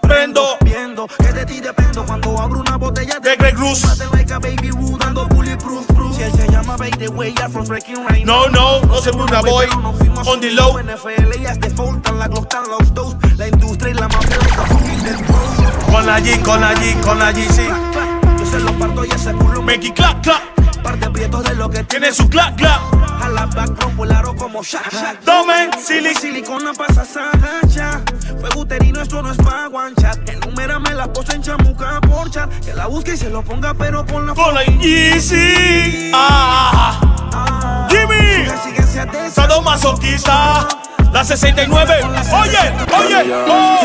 prendo. Viendo que de ti dependo cuando abro una botella de Grey Cruz. Si él se llama Baby Way, from Breaking Rain. No, no, no se Bruna Boy. On the low. N F L ellas defaultan la glock tan los dos. La industria y la mafia está fucking del pro. Con la G, con la G, con la G, sí. Yo se lo parto y ese culo. Make it clap, clap. Parte prietos de lo que tiene su clap, clap. A la background volaro como Shasha. Domen, silic. Silicona pasa sacha. Fuego uterino, esto no es pa' guanchar. Enumérame la cosa en chamuca por chat. Que la busque y se lo ponga, pero con la. Con la Yeezy. Ah, ah, Jimmy. Sado masoquista. La sesenta y nueve. Oye, oye. Oh.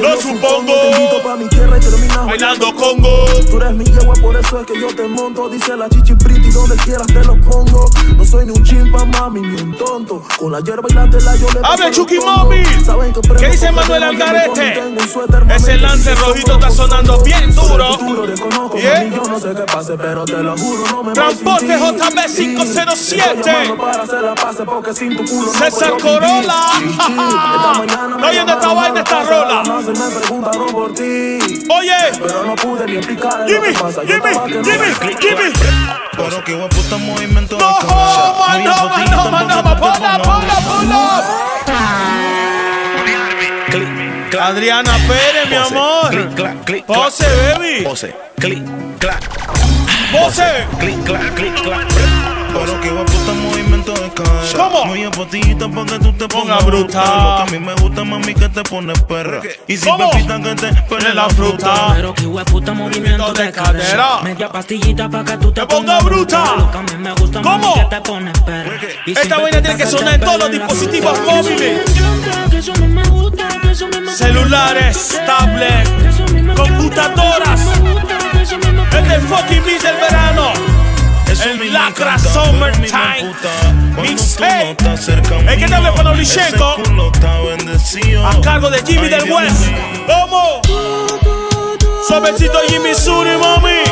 Lo supongo. Bailando Congo. Tú eres mi yegua, por eso es que yo te monto. Dice la chichi pretty, donde quieras te lo pongo. No soy ni un chimpa, mami, ni un tonto. Con la hierba y la tela yo le. ¡Habla Chucky Móvil! ¿Qué dice Manuel Algarete? Ese Lancer Rojito está sonando bien duro. Transporte J P cinco cero siete. César Corona. Oyendo esta vaina, esta rola. Oye, pero no pude ni explicar. Jimmy, Jimmy, Jimmy, Jimmy. Pero que huevo puta movimiento. No, no, no, no, no. Ponla, ponla, ponla. Adriana Pérez, mi amor. Pose, baby. Pose, clic, clac. Pose, clic, clac, clic, clac. Pero que huevo puta movimiento de cara. ¿Cómo? Muy apotita para que tú te pongas bruta. Lo que a mí me gusta, mami, que te pones perra. Y si papita que te pone la fruta. Pero que huevo puta movimiento de cadera. Media pastillita para que tú te pongas bruta. Lo que a mí me gusta, mami, que te pones perra. Esta vaina tiene que sonar en todos los dispositivos móviles. Celulares, tablets, computadoras. Este es el fucking beat del verano. El Lacra Summertime Mixtape. El que te habla Panoblishenko, a cargo de Jimmy del West. ¿Cómo? Suavecito Jimmy Suri, mami.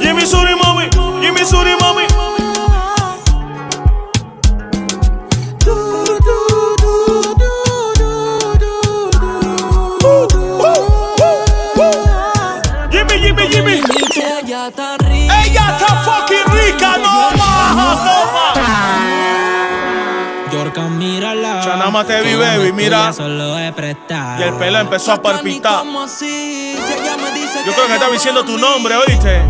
Jimmy Suri, mami. Jimmy Suri, mami. Jimmy, Jimmy, Jimmy. Ella está fucking rica, no más, no más. Yorka, mírala. Chanama te vi, baby, mira. Y el pelo empezó a palpitar. Yo creo que estaba diciendo tu nombre, ¿oíste?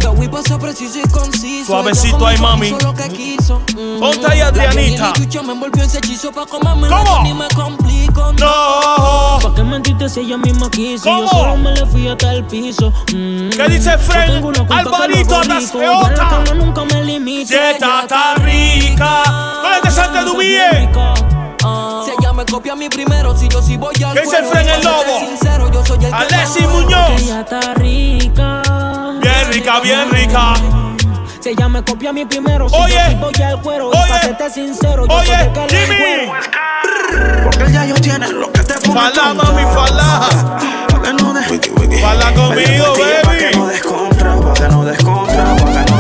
Suavecito ahí, mami. Ponte ahí, Adrianita. ¿Cómo? No. ¿Por qué mentiste si ella misma quiso? Yo solo me le fui hasta el piso. ¿Qué dice Fred? Alvarito, andas feota. Si esta está rica. ¿Dónde te salte tu bien? golpea a mí primero. Si yo sí voy al cuero, ¿qué es el lobo? Sincero, yo soy el Alexis Muñoz. Ella está rica, bien rica, bien rica. Si ella me copia a mí primero, si oye, yo sí voy al cuero. Oye, para serte sincero, yo oye, soy el Jimmy. Porque ella yo tiene lo que te pongo. Falá, mami, falá. Falá conmigo, baby. Que no descontra, que no descontra, que no descontra.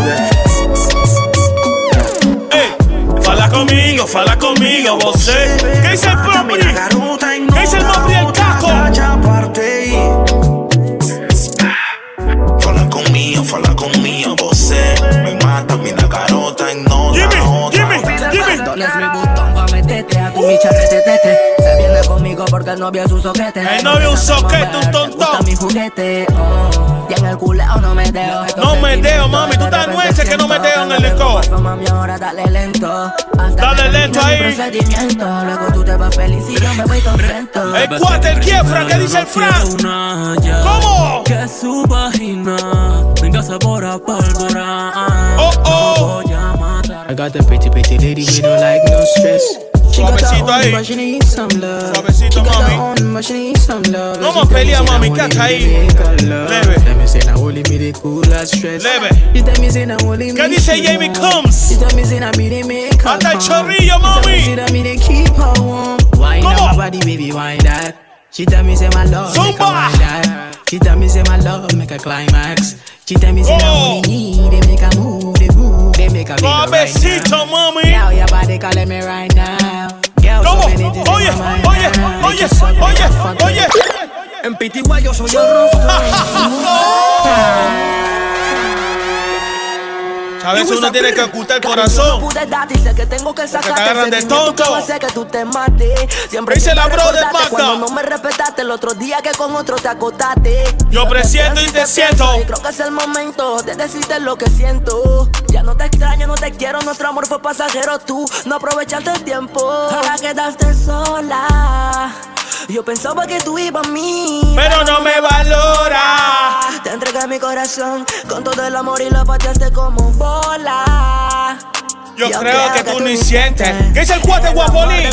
Fala conmigo, fala conmigo, vos. ¿Qué dice el Propri? ¿Qué dice el Propri el Caco? Fala conmigo, fala conmigo, vos. Me mata mi garota en no. Jimmy, Jimmy, Jimmy. Mi charrete tete, se viene conmigo porque el novio es un soquete. El novio es un soquete, un tontón. Mi juguete, oh, y en el culeo no me deo. No me deo, mami, tú estás nueces que no me deo en el licor. Mami, ahora dale lento. Dale lento ahí. Luego tú te vas feliz y yo me voy contento. El cuate, el quiebra, ¿qué dice el Frank? ¿Cómo? Que su vagina tenga sabor a pólvora. Oh, oh. I got the pretty, pretty lady, we don't like no stress. Suavecito ahí. Suavecito, mami. No me pelea, mami, que hasta ahí. Leve. Leve. ¿Qué dice Jamie Combs? Hasta el chorrillo, mami. ¿Cómo? Zumba. Suavecito, mami. ¿Cómo? Oye, oye, oye, oye, oye. En Pitigua yo soy el rojo. A veces uno tiene que ocultar el corazón. Te agarran de tonto. Dice la bro de Magda. No me respetaste el otro día que con otro te acostaste. Yo presiento y te siento. Creo que es el momento de decirte lo que siento. Ya no te extraño, no te quiero. Nuestro amor fue pasajero. Tú no aprovechaste el tiempo. Ahora quedaste sola. Yo pensaba que tú ibas a mí, pero no me valora. Te entregué mi corazón con todo el amor y lo pateaste como bola. Yo, Yo creo, creo que, que tú, tú ni sientes. ¿Qué es el cuate guapolín?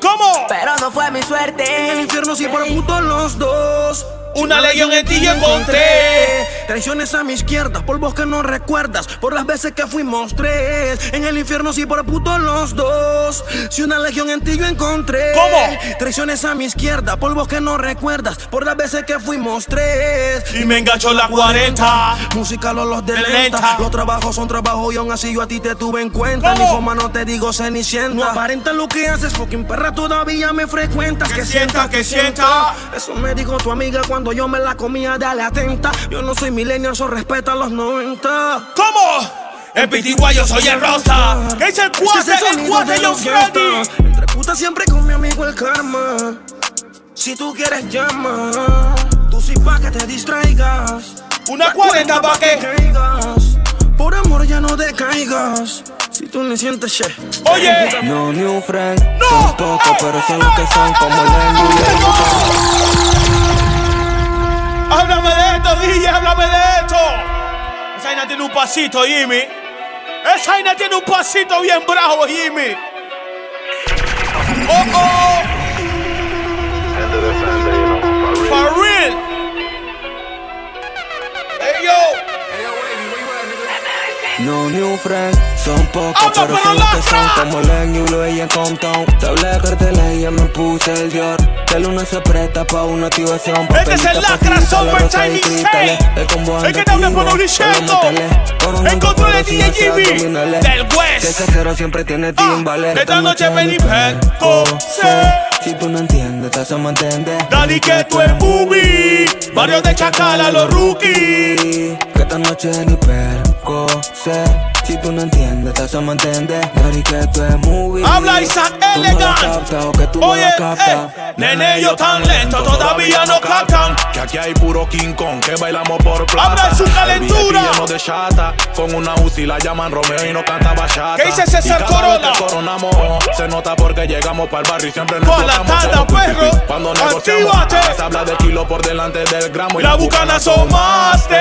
¿Cómo? Pero no fue mi suerte. En el infierno sí por puto los dos. Una legión en ti yo encontré. Traiciones a mi izquierda, polvos que no recuerdas. Por las veces que fuimos tres. En el infierno sí por puto los dos. Si una legión en ti yo encontré. ¿Cómo? Traiciones a mi izquierda, polvos que no recuerdas. Por las veces que fuimos tres. Y me enganchó la cuarenta. Música los los de lenta. Los trabajos son trabajos y aún así yo a ti te tuve en cuenta. Mi forma no te digo cenicienta. No aparenta lo que haces, fucking perra todavía me frecuentas. Que sienta, que sienta. Eso me dijo tu amiga cuando yo me la comía, dale atenta. Yo no soy millennial, eso respeta los noventa. ¿Cómo? En Pitigua yo soy el rosa. ¿Qué es el cuate? El cuate yo soy. Entre putas siempre con mi amigo el karma. Si tú quieres llama. Tú sí pa' que te distraigas. Una cuarenta pa' que caigas. Por amor ya no decaigas. Si tú ni sientes che. Oye. No, new friend. No. Tampoco, pero son los que son como el ¡háblame de esto, D J! ¡Háblame de esto! Esa vaina tiene un pasito, Jimmy. Esa vaina tiene un pasito bien bravo, Jimmy. ¡Oh, oh! For real. ¡Hey, yo! No new friend. Son pocos, pero son los que son como el New Blue y en Compton. Doble de cartela y ya me puse el Dior. El uno se presta pa' una activación. Este es el Lacra Summertime Mixtape. El que te habla Panoblishenko. El control de D J Jimmy del West. Ese cero siempre tiene timbales. Esta noche me invento. Si tú no entiendes, te hacemos entender. Dale que tú es movie. Barrio de Chacala, los rookies. Que esta noche ni perco sé. Si tú no entiendes, te hacemos entender. Dale que tú es movie. Habla Isaac Elegant. Oye, eh. Nene, yo tan lento, todavía no captan. Que aquí hay puro King Kong, que bailamos por plata. Habla su calentura. De chata, con una Uzi la llaman Romeo y no canta bachata. ¿Qué dice César Corona? Coronamos, se nota porque llegamos para el barrio y siempre nos la tanda, perro. Cuando negociamos, se habla de kilo por delante del gramo. Y la bucana somaste.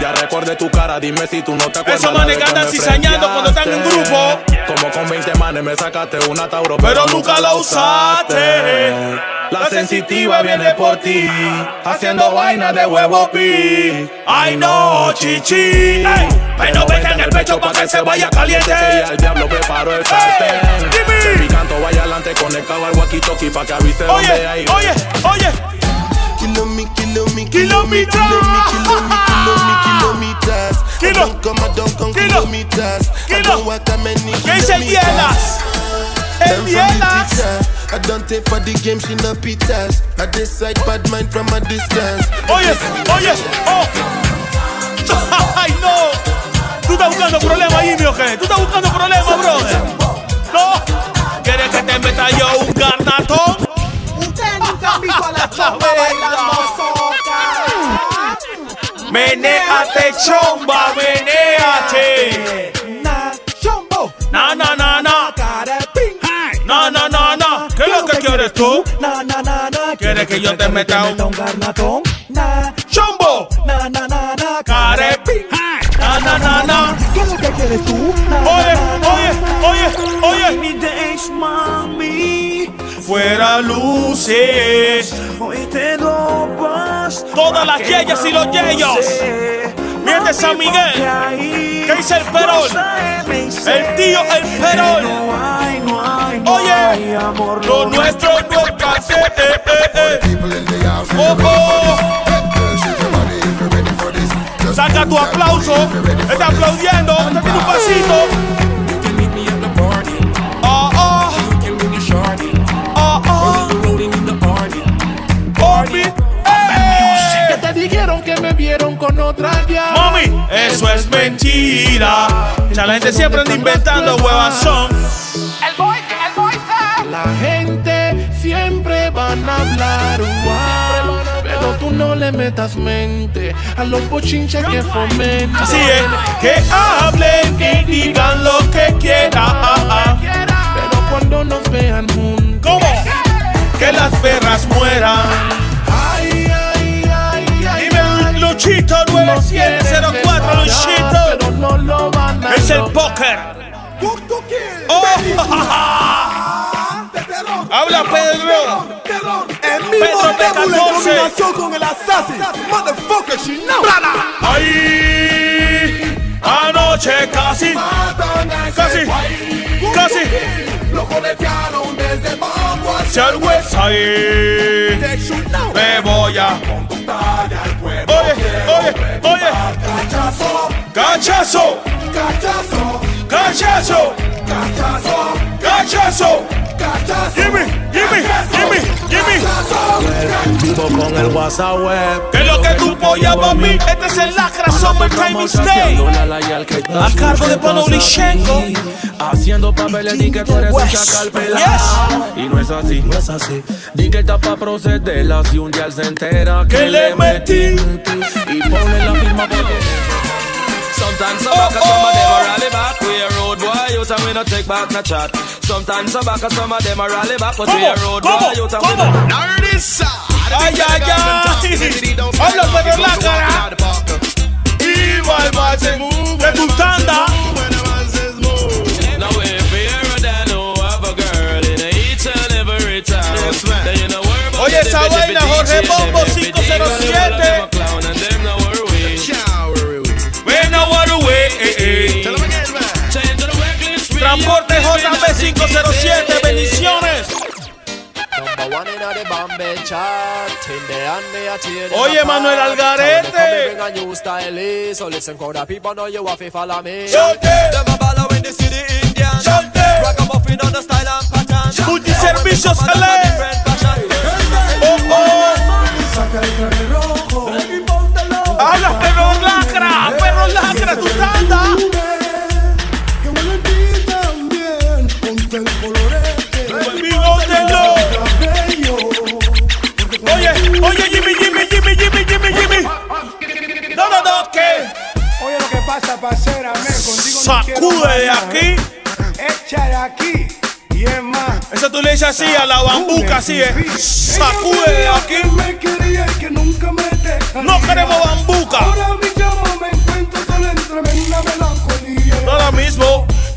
Ya recuerde tu cara, dime si tú no te acuerdas. Eso manejan cizañando cuando están en grupo. Como con veinte manes me sacaste una Tauro, pero, pero nunca, nunca la usaste. La sensitiva viene por ti, haciendo vaina de huevo pi. Ay no, chichi, ey, pero vete en el pecho pa' que se vaya caliente. El diablo preparó el sartén. Jimmy Canto vaya adelante, conectado al walkie-talkie pa' que avise donde hay. Oye, oye, oye. Kilómetros, kilómetros, kilómetros. ¿Qué dice el Dielas? El Dielas. I don't take for the game, she no pitas. I decide bad mind from a distance. Oye, oye, oh. Ay no. Tú estás buscando problemas ahí, mi oje. Tú estás buscando problemas, brother. No. ¿Quieres que te meta yo un garnatón? Usted nunca han visto a la chamba bailando soca. Menéate, chomba, menéate. Na, chombo. Na, na, na, na. Na, na, na, na. ¿Qué es lo que quieres tú? Na, na, na, na. ¿Quieres que yo te meta un garnatón? Na, chombo. Na, na, na, na. Carepín. Na, na, na, na. ¿Qué es lo que quieres tú? Oye, oye, oye, oye. Mi dance, mami. Fuera luces, hoy te dopas. Todas las yeyas y los yeyos. Miente San Miguel, que dice el Perol, el tío el Perol. Oye, lo nuestro no case. Ojo, saca tu aplauso. Está aplaudiendo, está haciendo un pasito. Que te dijeron que me vieron con otra ya. Mami, eso es mentira. Ya la gente siempre anda inventando huevazón. El boy, el boy, la gente siempre van a hablar wow, pero tú no le metas mente a los bochinches que fomentan. Así es, que hablen, que digan lo que quieran, pero cuando nos vean juntos, ¿cómo? Que las perras mueran. Ay, ay, ay, ay. Dime Luchito nueve siete cero cuatro, Luchito. Es el póker. Habla Pedro. Pedro P catorce con el assassin. Motherfucker, she know. Ay, anoche casi. Casi. Casi. Lo coletearon desde Bongo hacia el Westside. Me voy a conductar al pueblo. Oye, oye, oye. Cachazo, cachazo, cachazo, cachazo, cachazo, cachazo, cachazo. Jimmy, Jimmy, Jimmy, Jimmy. Vivo con el WhatsApp web. Que lo que tú polla, mami. Este es el Lacra Summertime Mixtape. A cargo de Panoblishenko. Haciendo papeles, di que tú eres un chacal pelado. Y no es así, no es así. Di que está pa' procederla. Si un día él se entera que le metí. Y ponle la firma porque sometimes I back a some of them a rally back. We a road boy, you and we no take back no chat. Sometimes I back a some of them a rally back, but we a road boy, you and we no. Now this side, ay ay ay, hablo pero la cara. Y my man se move, de tu tanda. Now if you ever done know have a girl in each and every town, then you know where about. Oye esa vaina, Jorge Pombo cinco cero siete. Transporte J P cinco cero siete, bendiciones. Oye, Manuel Algarete. Multiservicios L A. Oh, oh. Hablas perro lacra, perro lacra, tu tanda. Oye, Jimmy, Jimmy, Jimmy, Jimmy, Jimmy, Jimmy. No, no, no, ¿qué? Oye, lo que pasa, pasera, amén. Contigo no quiero nada. Sacude de aquí. Echa de aquí. Y es más. Eso tú le dices así a la bambuca, así es. Sacude de aquí. Me quería y que nunca me dejaría. No queremos bambuca. Ahora mi chamo me encuentro solo en tremenda melancolía. Ahora mismo,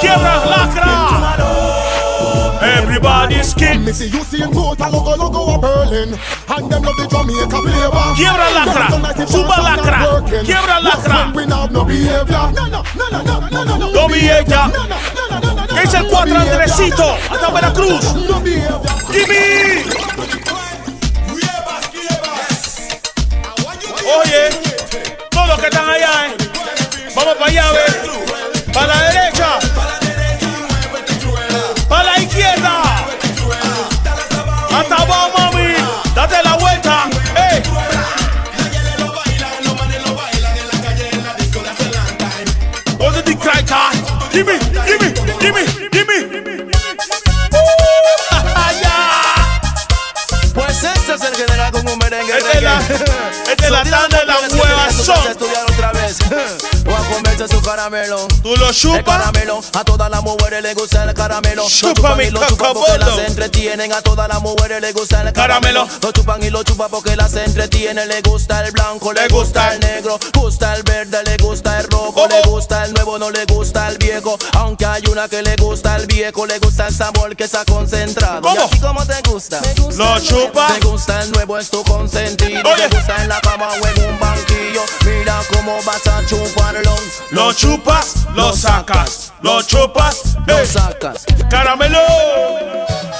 Quiebra Lacra. Everybody's king. Me see you seeing total logo logo a Berlin. And them love the Jamaica flavor. Quiebra Lacra. Suba Lacra. Quiebra Lacra. No behavior. No, no, no, no, no, no, no. No behavior. ¿Qué dice el cuatro Andresito? Hasta Veracruz. Jimmy. Oye, todos los que están allá, eh. Vamos para allá, ve. Para la derecha. Para la izquierda. Hasta abajo, mami. Date la vuelta. Ey. ¿Dónde te crack? Jimmy, Jimmy, Jimmy, Jimmy. Pues este es el general con un merengue. Este es la. La tanda de la hueva son. Estudiar otra vez o a comerse su caramelo. Tú lo chupas. A todas las mujeres les gusta el caramelo. Chupan y lo chupan porque las entretienen. A todas las mujeres les gusta el caramelo. Lo chupan y lo chupan porque las entretienen. Le gusta el blanco, le gusta el negro, gusta el verde, le gusta el rojo, le gusta el nuevo, no le gusta el viejo. Aunque hay una que le gusta el viejo, le gusta el sabor que está concentrado. ¿Cómo? ¿Y a ti cómo te gusta? Lo chupa. Te gusta el nuevo, es tu consentido. Te gusta en la en un banquillo, mira cómo vas a chuparlo. Lo chupas, lo sacas, lo chupas, lo sacas. ¡Caramelo!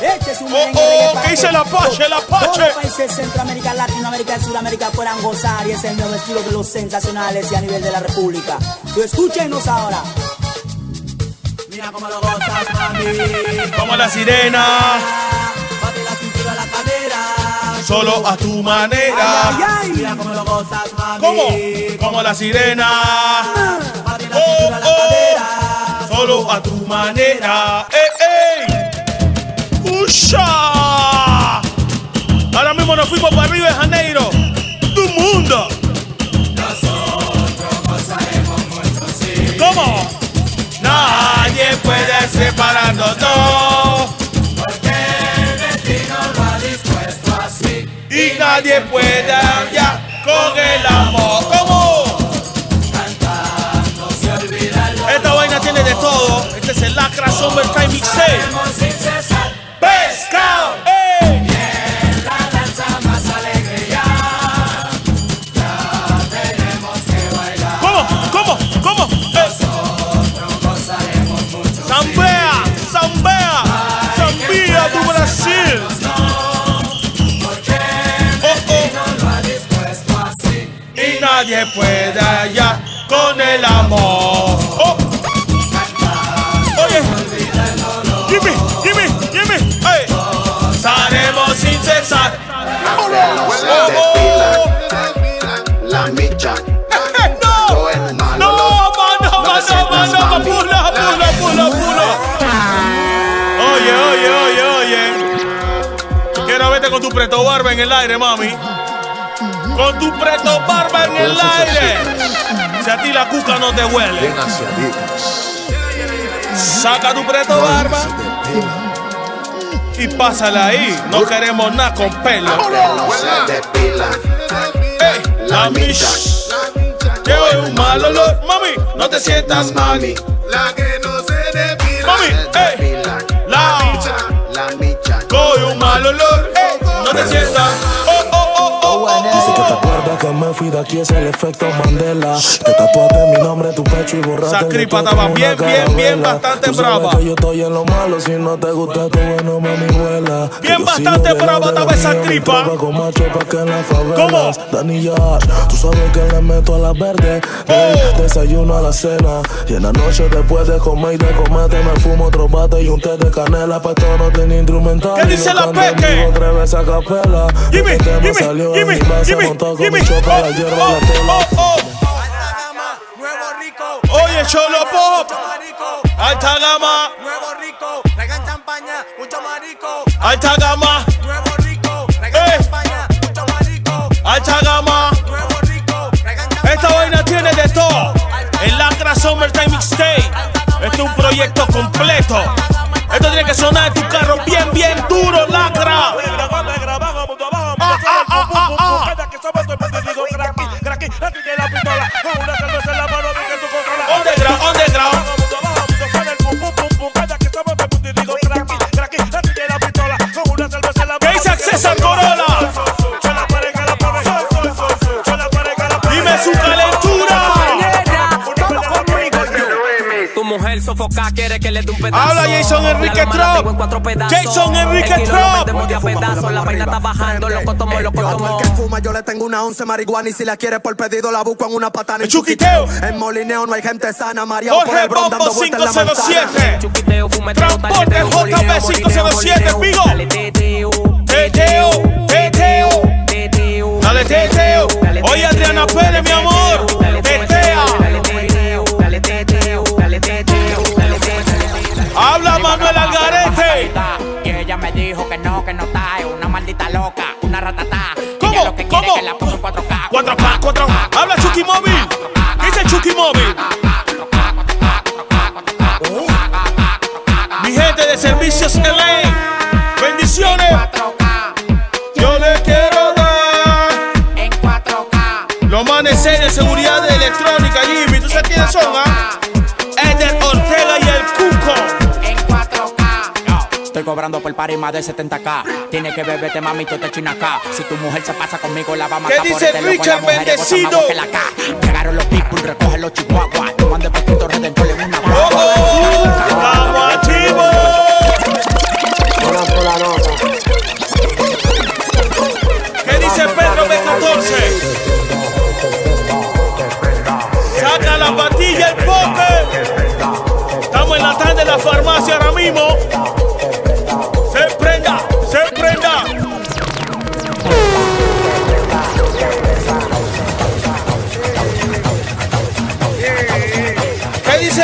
Este es un oh, oh, ¿qué dice la Pache, la Pache? Todos los países Centroamérica, Latinoamérica y Sudamérica puedan gozar. Y es el nuevo estilo de los sensacionales y a nivel de la República. Tú escúchenos ahora. Mira cómo lo gozas, mami. Como la sirena. Bate la cintura a la cadera. Solo a tu manera. Ay, ay, ay. Mira cómo lo gozas, mami. ¿Cómo? Como la sirena. Ah, la oh, la oh. Solo a tu manera. ¡Ey, ey! ¡Usha! Ahora mismo nos fuimos para Río de Janeiro. ¡Tu mundo! Nosotros gozaremos mucho, sí. ¿Cómo? Nadie puede separarnos, no. Y nadie puede ya con el amor. ¿Cómo? Cantando se olvida. Esta vaina tiene de todo. Este es el Lacra Summertime Mixtape. ¡Pescado! ¡Ey! Y en la danza más alegría ya tenemos que bailar. ¿Cómo? ¿Cómo? ¿Cómo? Nosotros gozaremos mucho. ¡Zambea! ¡Zambea! ¡Zambia tu Brasil! Nadie puede ya con el amor. Oh. Oye, Jimmy, Jimmy, Jimmy. Hey. Gozaremos sin cesar. La micha. No, no, no, no, no, no, pula, pula, pula, pula. Oye, oye, oye, oye. Quiero verte con tu preto barba en el aire, mami. Con tu preto barba en el aire. Si a ti la cuca no te huele, saca tu preto barba y pásala ahí. No queremos nada con pelo. Hey, la micha. Lleva un mal olor. Mami, no te sientas mal. La que no se depila. Mami, hey, la micha. La micha. Coge un mal olor. Hey, no te sientas. Oh, oh. Dice que te acuerdas que me fui de aquí, es el efecto Mandela. Te tatuaste mi nombre, tu pecho y borraste. Esa cripa estaba bien, bien, bien, bastante brava. Yo estoy en lo malo, si no te gusta tu bueno, mami, vuela. Bien, bastante brava estaba esa cripa. ¿Cómo? Danilla, tú sabes que le meto a la verde. Desayuno a la cena. Y en la noche después de comer y de comerte me fumo otro bate y un té de canela. Pa' todo no tiene instrumental. ¿Qué dice la peque? Jimmy, Jimmy, Jimmy. Jimmy, Jimmy, oh, oh, oh, oh. Alta gama, nuevo rico. Oye, Cholo Pop. Alta gama, nuevo rico. Regan champaña, mucho marico. Alta gama, nuevo rico. Regan champaña, mucho marico. Alta gama, nuevo rico. Esta vaina tiene de todo. El Lacra Summertime Mixtape. Este es un proyecto completo. Esto tiene que sonar en tu carro bien, bien duro, Lacra. Ah, ah, ah, ah, ah. sofocar, quiere que le dé un pedazo. Habla Jason Enrique Trump. En Jason Enrique Trump. De pedazo, la vaina está bajando. Loco tomo, loco tomo. El que fuma, yo le tengo una once marihuana. Y si la quieres por pedido, la busco en una patana. El chuquiteo. En Molineo no hay gente sana. María Jorge Pombo cinco cero siete. Chuquiteo, fumeteo. Transporte J P cinco cero siete, pigo. Dale teteo, teteo, teteo. Dale teteo. Oye, Adriana Pérez, mi amor. Tetea. Habla Manuel Algarete. Que ella me dijo que no, que no está. Es una maldita loca, una ratatá. ¿Cómo? ¿Cómo? cuatro K, cuatro K, cuatro K. Habla Chucky Móvil. ¿Qué dice Chucky Móvil? Mi gente de Servicios L A. Bendiciones. Yo le quiero dar en cuatro K. Los manes de seguridad de electrónica, Jimmy. ¿Tú sabes quiénes son, ah? Edel Ortega y El Cuco. Estoy cobrando por par y más de setenta K. Tiene que beberte, mamito, te china acá. Si tu mujer se pasa conmigo, la va a matar. ¿Qué dice Richard Bendecido? Llegaron los people, recogen los chihuahuas. No mande poquito redentor en una guagua. ¡Oh! ¡Estamos activos! ¿Qué dice Pedro P catorce? ¡Saca la patilla, el pote! Estamos en la tarde de la farmacia ahora mismo.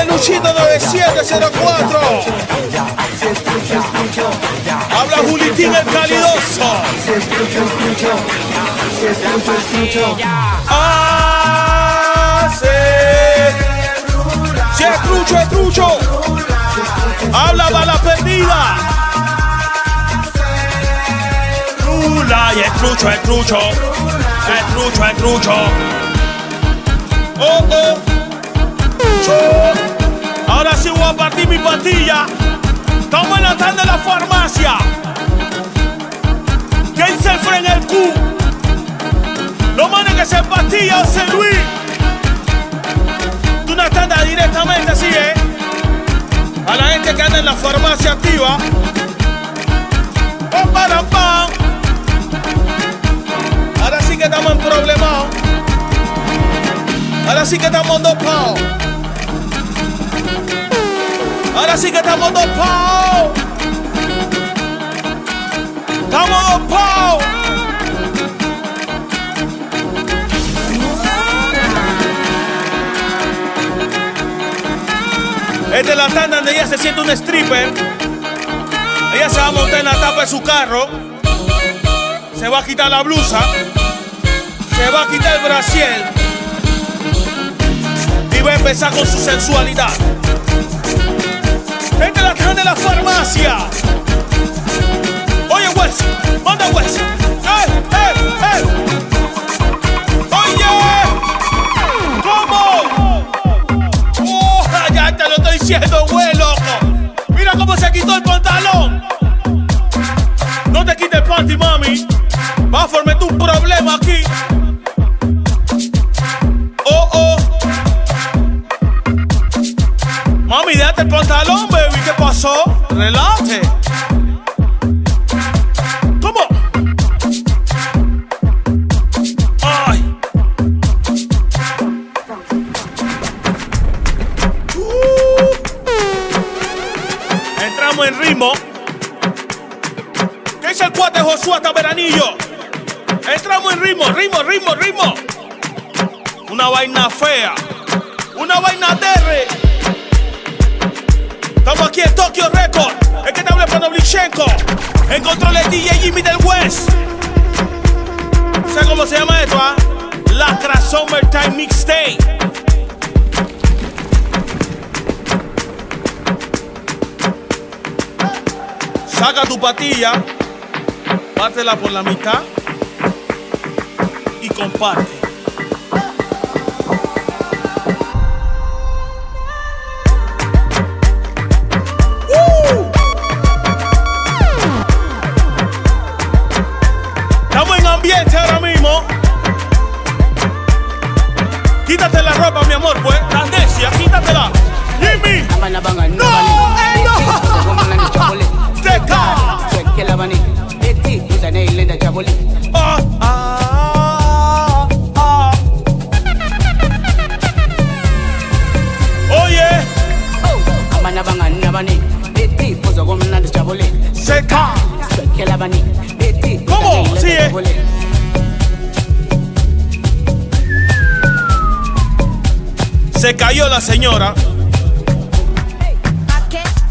Luchito noventa y siete cero cuatro. Habla Julito el Calidoso. Se escucho, escucho. Habla bala perdida. Rula y escucho, escucho. Escucho, escucho. Oh, oh. Ahora sí voy a partir mi patilla. Estamos en la tarde de la farmacia. ¿Qué dice el fren el Q? No manes que se pastilla, José Luis. Tú no estás directamente así, ¿eh? A la gente que anda en la farmacia activa. ¡Pam, pam, pam! Ahora sí que estamos en problemas. Ahora sí que estamos en dos paos. Ahora sí que estamos dos pao. Estamos dos pao. Esta es la tanda donde ella se siente un stripper. Ella se va a montar en la tapa de su carro. Se va a quitar la blusa. Se va a quitar el brasier. Y va a empezar con su sensualidad. Esta es la tarde de la farmacia. Oye, West, manda West. ¡Eh, eh, eh! ¡Oye! ¿Cómo? Oh, ya te lo estoy diciendo, güey, loco. Mira cómo se quitó el pantalón. No te quites el panty, mami. Va a formar tu problema aquí. Oh, oh. Mami, déjate el pantalón, baby. ¿Qué pasó? Relájate. ¿Cómo? Ay. Uh. Entramos en ritmo. ¿Qué es el cuate Josué hasta Veranillo? Entramos en ritmo, ritmo, ritmo, ritmo. Una vaina fea. Una vaina terre. Estamos aquí en Tokyo Record. El que te habla es Panoblishenko. En control es D J Jimmy del West. ¿Sabes cómo se llama esto, ah? Lacra Summertime Mixtape. Saca tu patilla, pártela por la mitad y comparte. Quítate la ropa, mi amor, pues. Tan necia, quítatela. Jimmy, no, no. Take off. Oh, ah, ah. Oh yeah. Take off. Come on, see it. Se cayó la señora.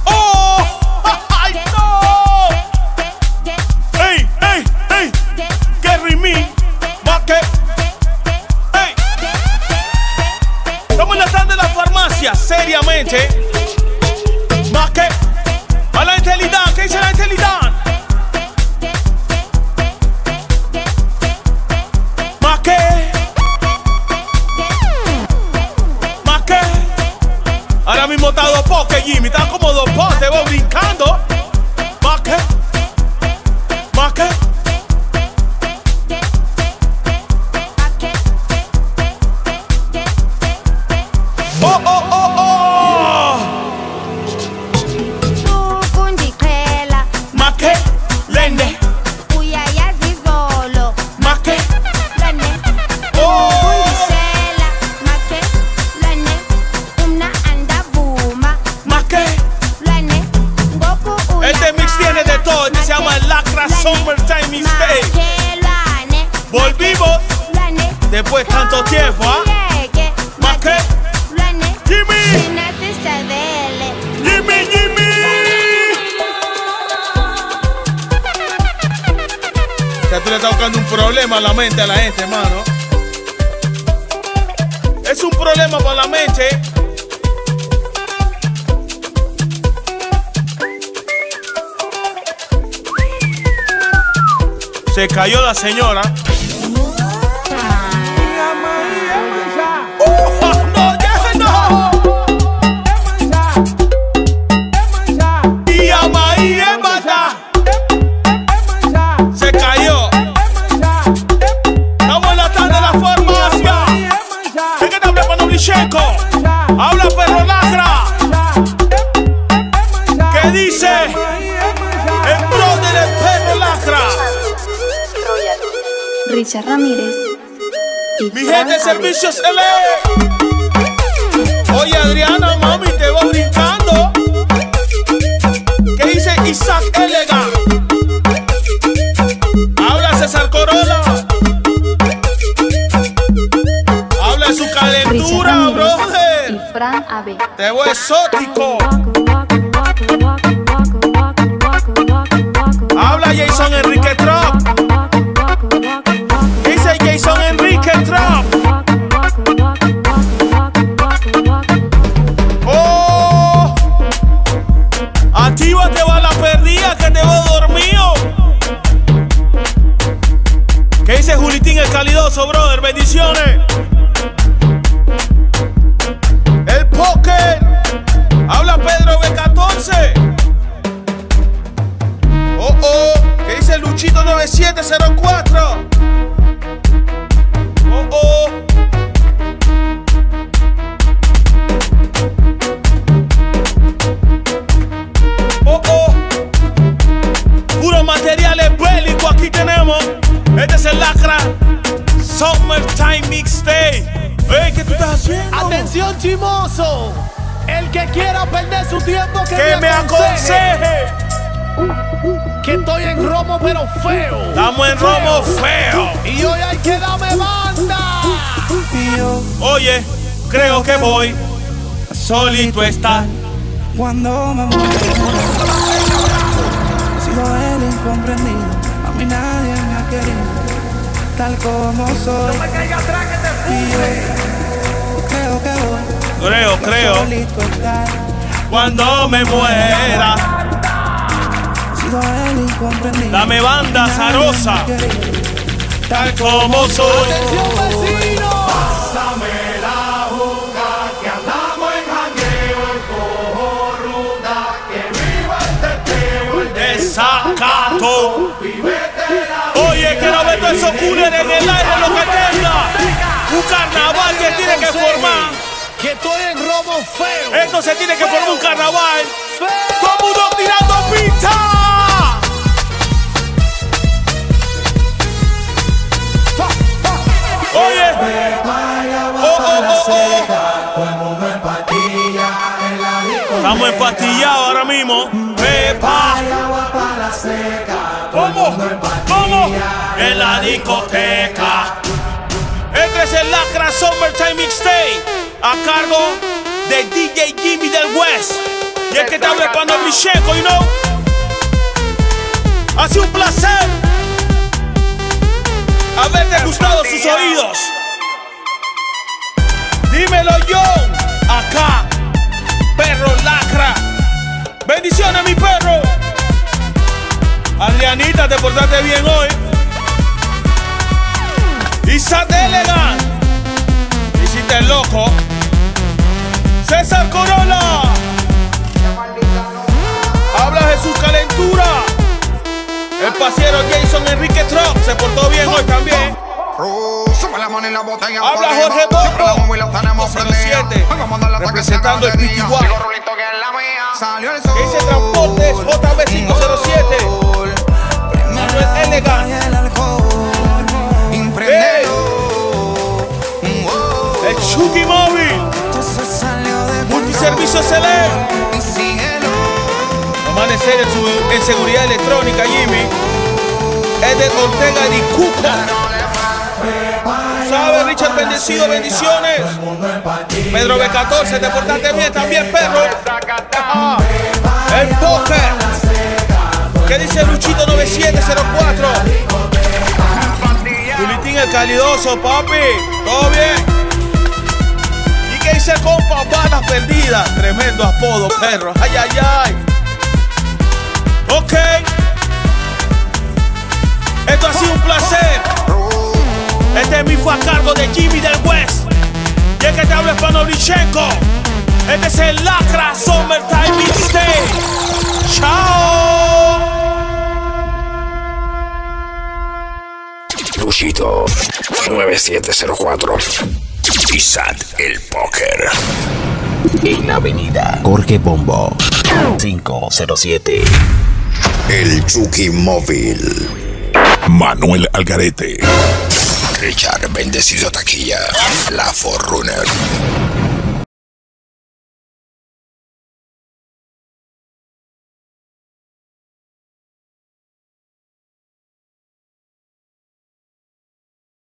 ¡Oh! ¡Ay, no! ¡Ey, ey, ey! ¡Carry me! ¡Baque! ¡Ey! Estamos en la tarde de la farmacia, seriamente. ¡Baque! ¡A la integridad! ¿Qué dice la integridad? Está dos potes, Jimmy, está como dos potes, va brincando. Más que, más que. Oh, oh, oh, oh. Más que, lende. Más que, lende. Oh. Se llama Lacra Summertime Mixtape. Volvimos después de tanto tiempo, ¿ah? ¿Eh? Más que Jimmy, Jimmy, Jimmy. Ya tú le estás buscando un problema a la mente a la gente, hermano. Es un problema para la mente. Se cayó la señora. Se cayó. Estamos en la tarde de la farmacia. ¿Qué te habla Panoblishenko? Habla Perro Lacra. ¿Qué dice? El brother del Perro Lacra. Richard Ramírez. Mi gente de Servicios L A. Oye, Adriana, mami, te va brincando. ¿Qué dice Isaac Elega? Habla César Corona. Habla de su calentura, brother. Y Fran A B. Te voy exótico. Habla Jason Enrique Trump. Jason Enrique Trump. Oh, activa te va la perdida que te va dormido. ¿Qué dice Julitín el Calidoso, brother? Bendiciones. El póker. Habla Pedro P catorce. Oh, oh. ¿Qué dice Luchito nueve siete cero cuatro? Este es el Lacra Summertime Mixtape. Ey, ¿qué tú estás haciendo? Atención, chimoso. El que quiera perder su tiempo, que, que me aconseje. aconseje. Que estoy en romo, pero feo. Estamos en feo. romo feo. Y hoy hay que darme banda. Oye, creo que voy solito estar. Cuando me muero, sigo el incomprendido. A mí nadie me ha querido, tal como soy. No me caiga atrás que te pide. Creo que voy. Creo, creo. Solito estar. Cuando me muera. Sigo el incomprendido. Dame banda zarosa. Tal como soy. Atención, vecino. Pásame la boca que andamos en jangueo. El cojo ruda que viva el teteo. El desacato. Oye, quiero ver todos esos cúleres en el aire, lo que tenga. Un carnaval que tiene que formar. que estoy en robo feo. Esto se tiene que feo, formar un carnaval. Feo. Todo mundo tirando pizza. Pa, pa. Oye. Oh, oh, oh, oh. Estamos empatillados ahora mismo. Pepa. ¿Cómo? ¿Cómo? En la discoteca. Este es el Lacra Summertime Mixtape a cargo de D J Jimmy del West. Y el que te habla es Panoblishenko, you know. Ha sido un placer haber degustado sus oídos. Dímelo yo, acá, perro Lacra. Bendiciones, mi perro. Adrianita, te portaste bien hoy. Isa Delega, hiciste el loco. César Corona, habla Jesús Calentura. El pasero Jason Enrique Trump se portó bien hoy también. Habla Jorge Pombo cinco cero siete, representando el Pitiguá. Que dice Transporte J P cinco cero siete, Manuel Algarete. El Chucky Móvil, Multiservicios L A, Amanecer en, su, en seguridad electrónica, Jimmy, Edel Ortega y El Cuco. ¿Sabes, Richard Bendecido? Bendiciones. Pedro P catorce, te portaste bien también, perro. El póker, ¿qué dice Luchito nueve siete cero cuatro? Julito el Calidoso, papi, todo bien. Dice compa balas perdidas, tremendo apodo, perro. Ay, ay, ay. Ok. Esto ha sido un placer. Este mismo fue a cargo de Jimmy del West. Y el que te habla es Panoblishenko. Este es el Lacra Summertime Mixtape. Chao. Luchito nueve siete cero cuatro. Isat el póker. En la avenida Jorge Pombo cinco cero siete. El Chucky Móvil. Manuel Algarete. Richard Bendecido Taquilla. La Forrunner.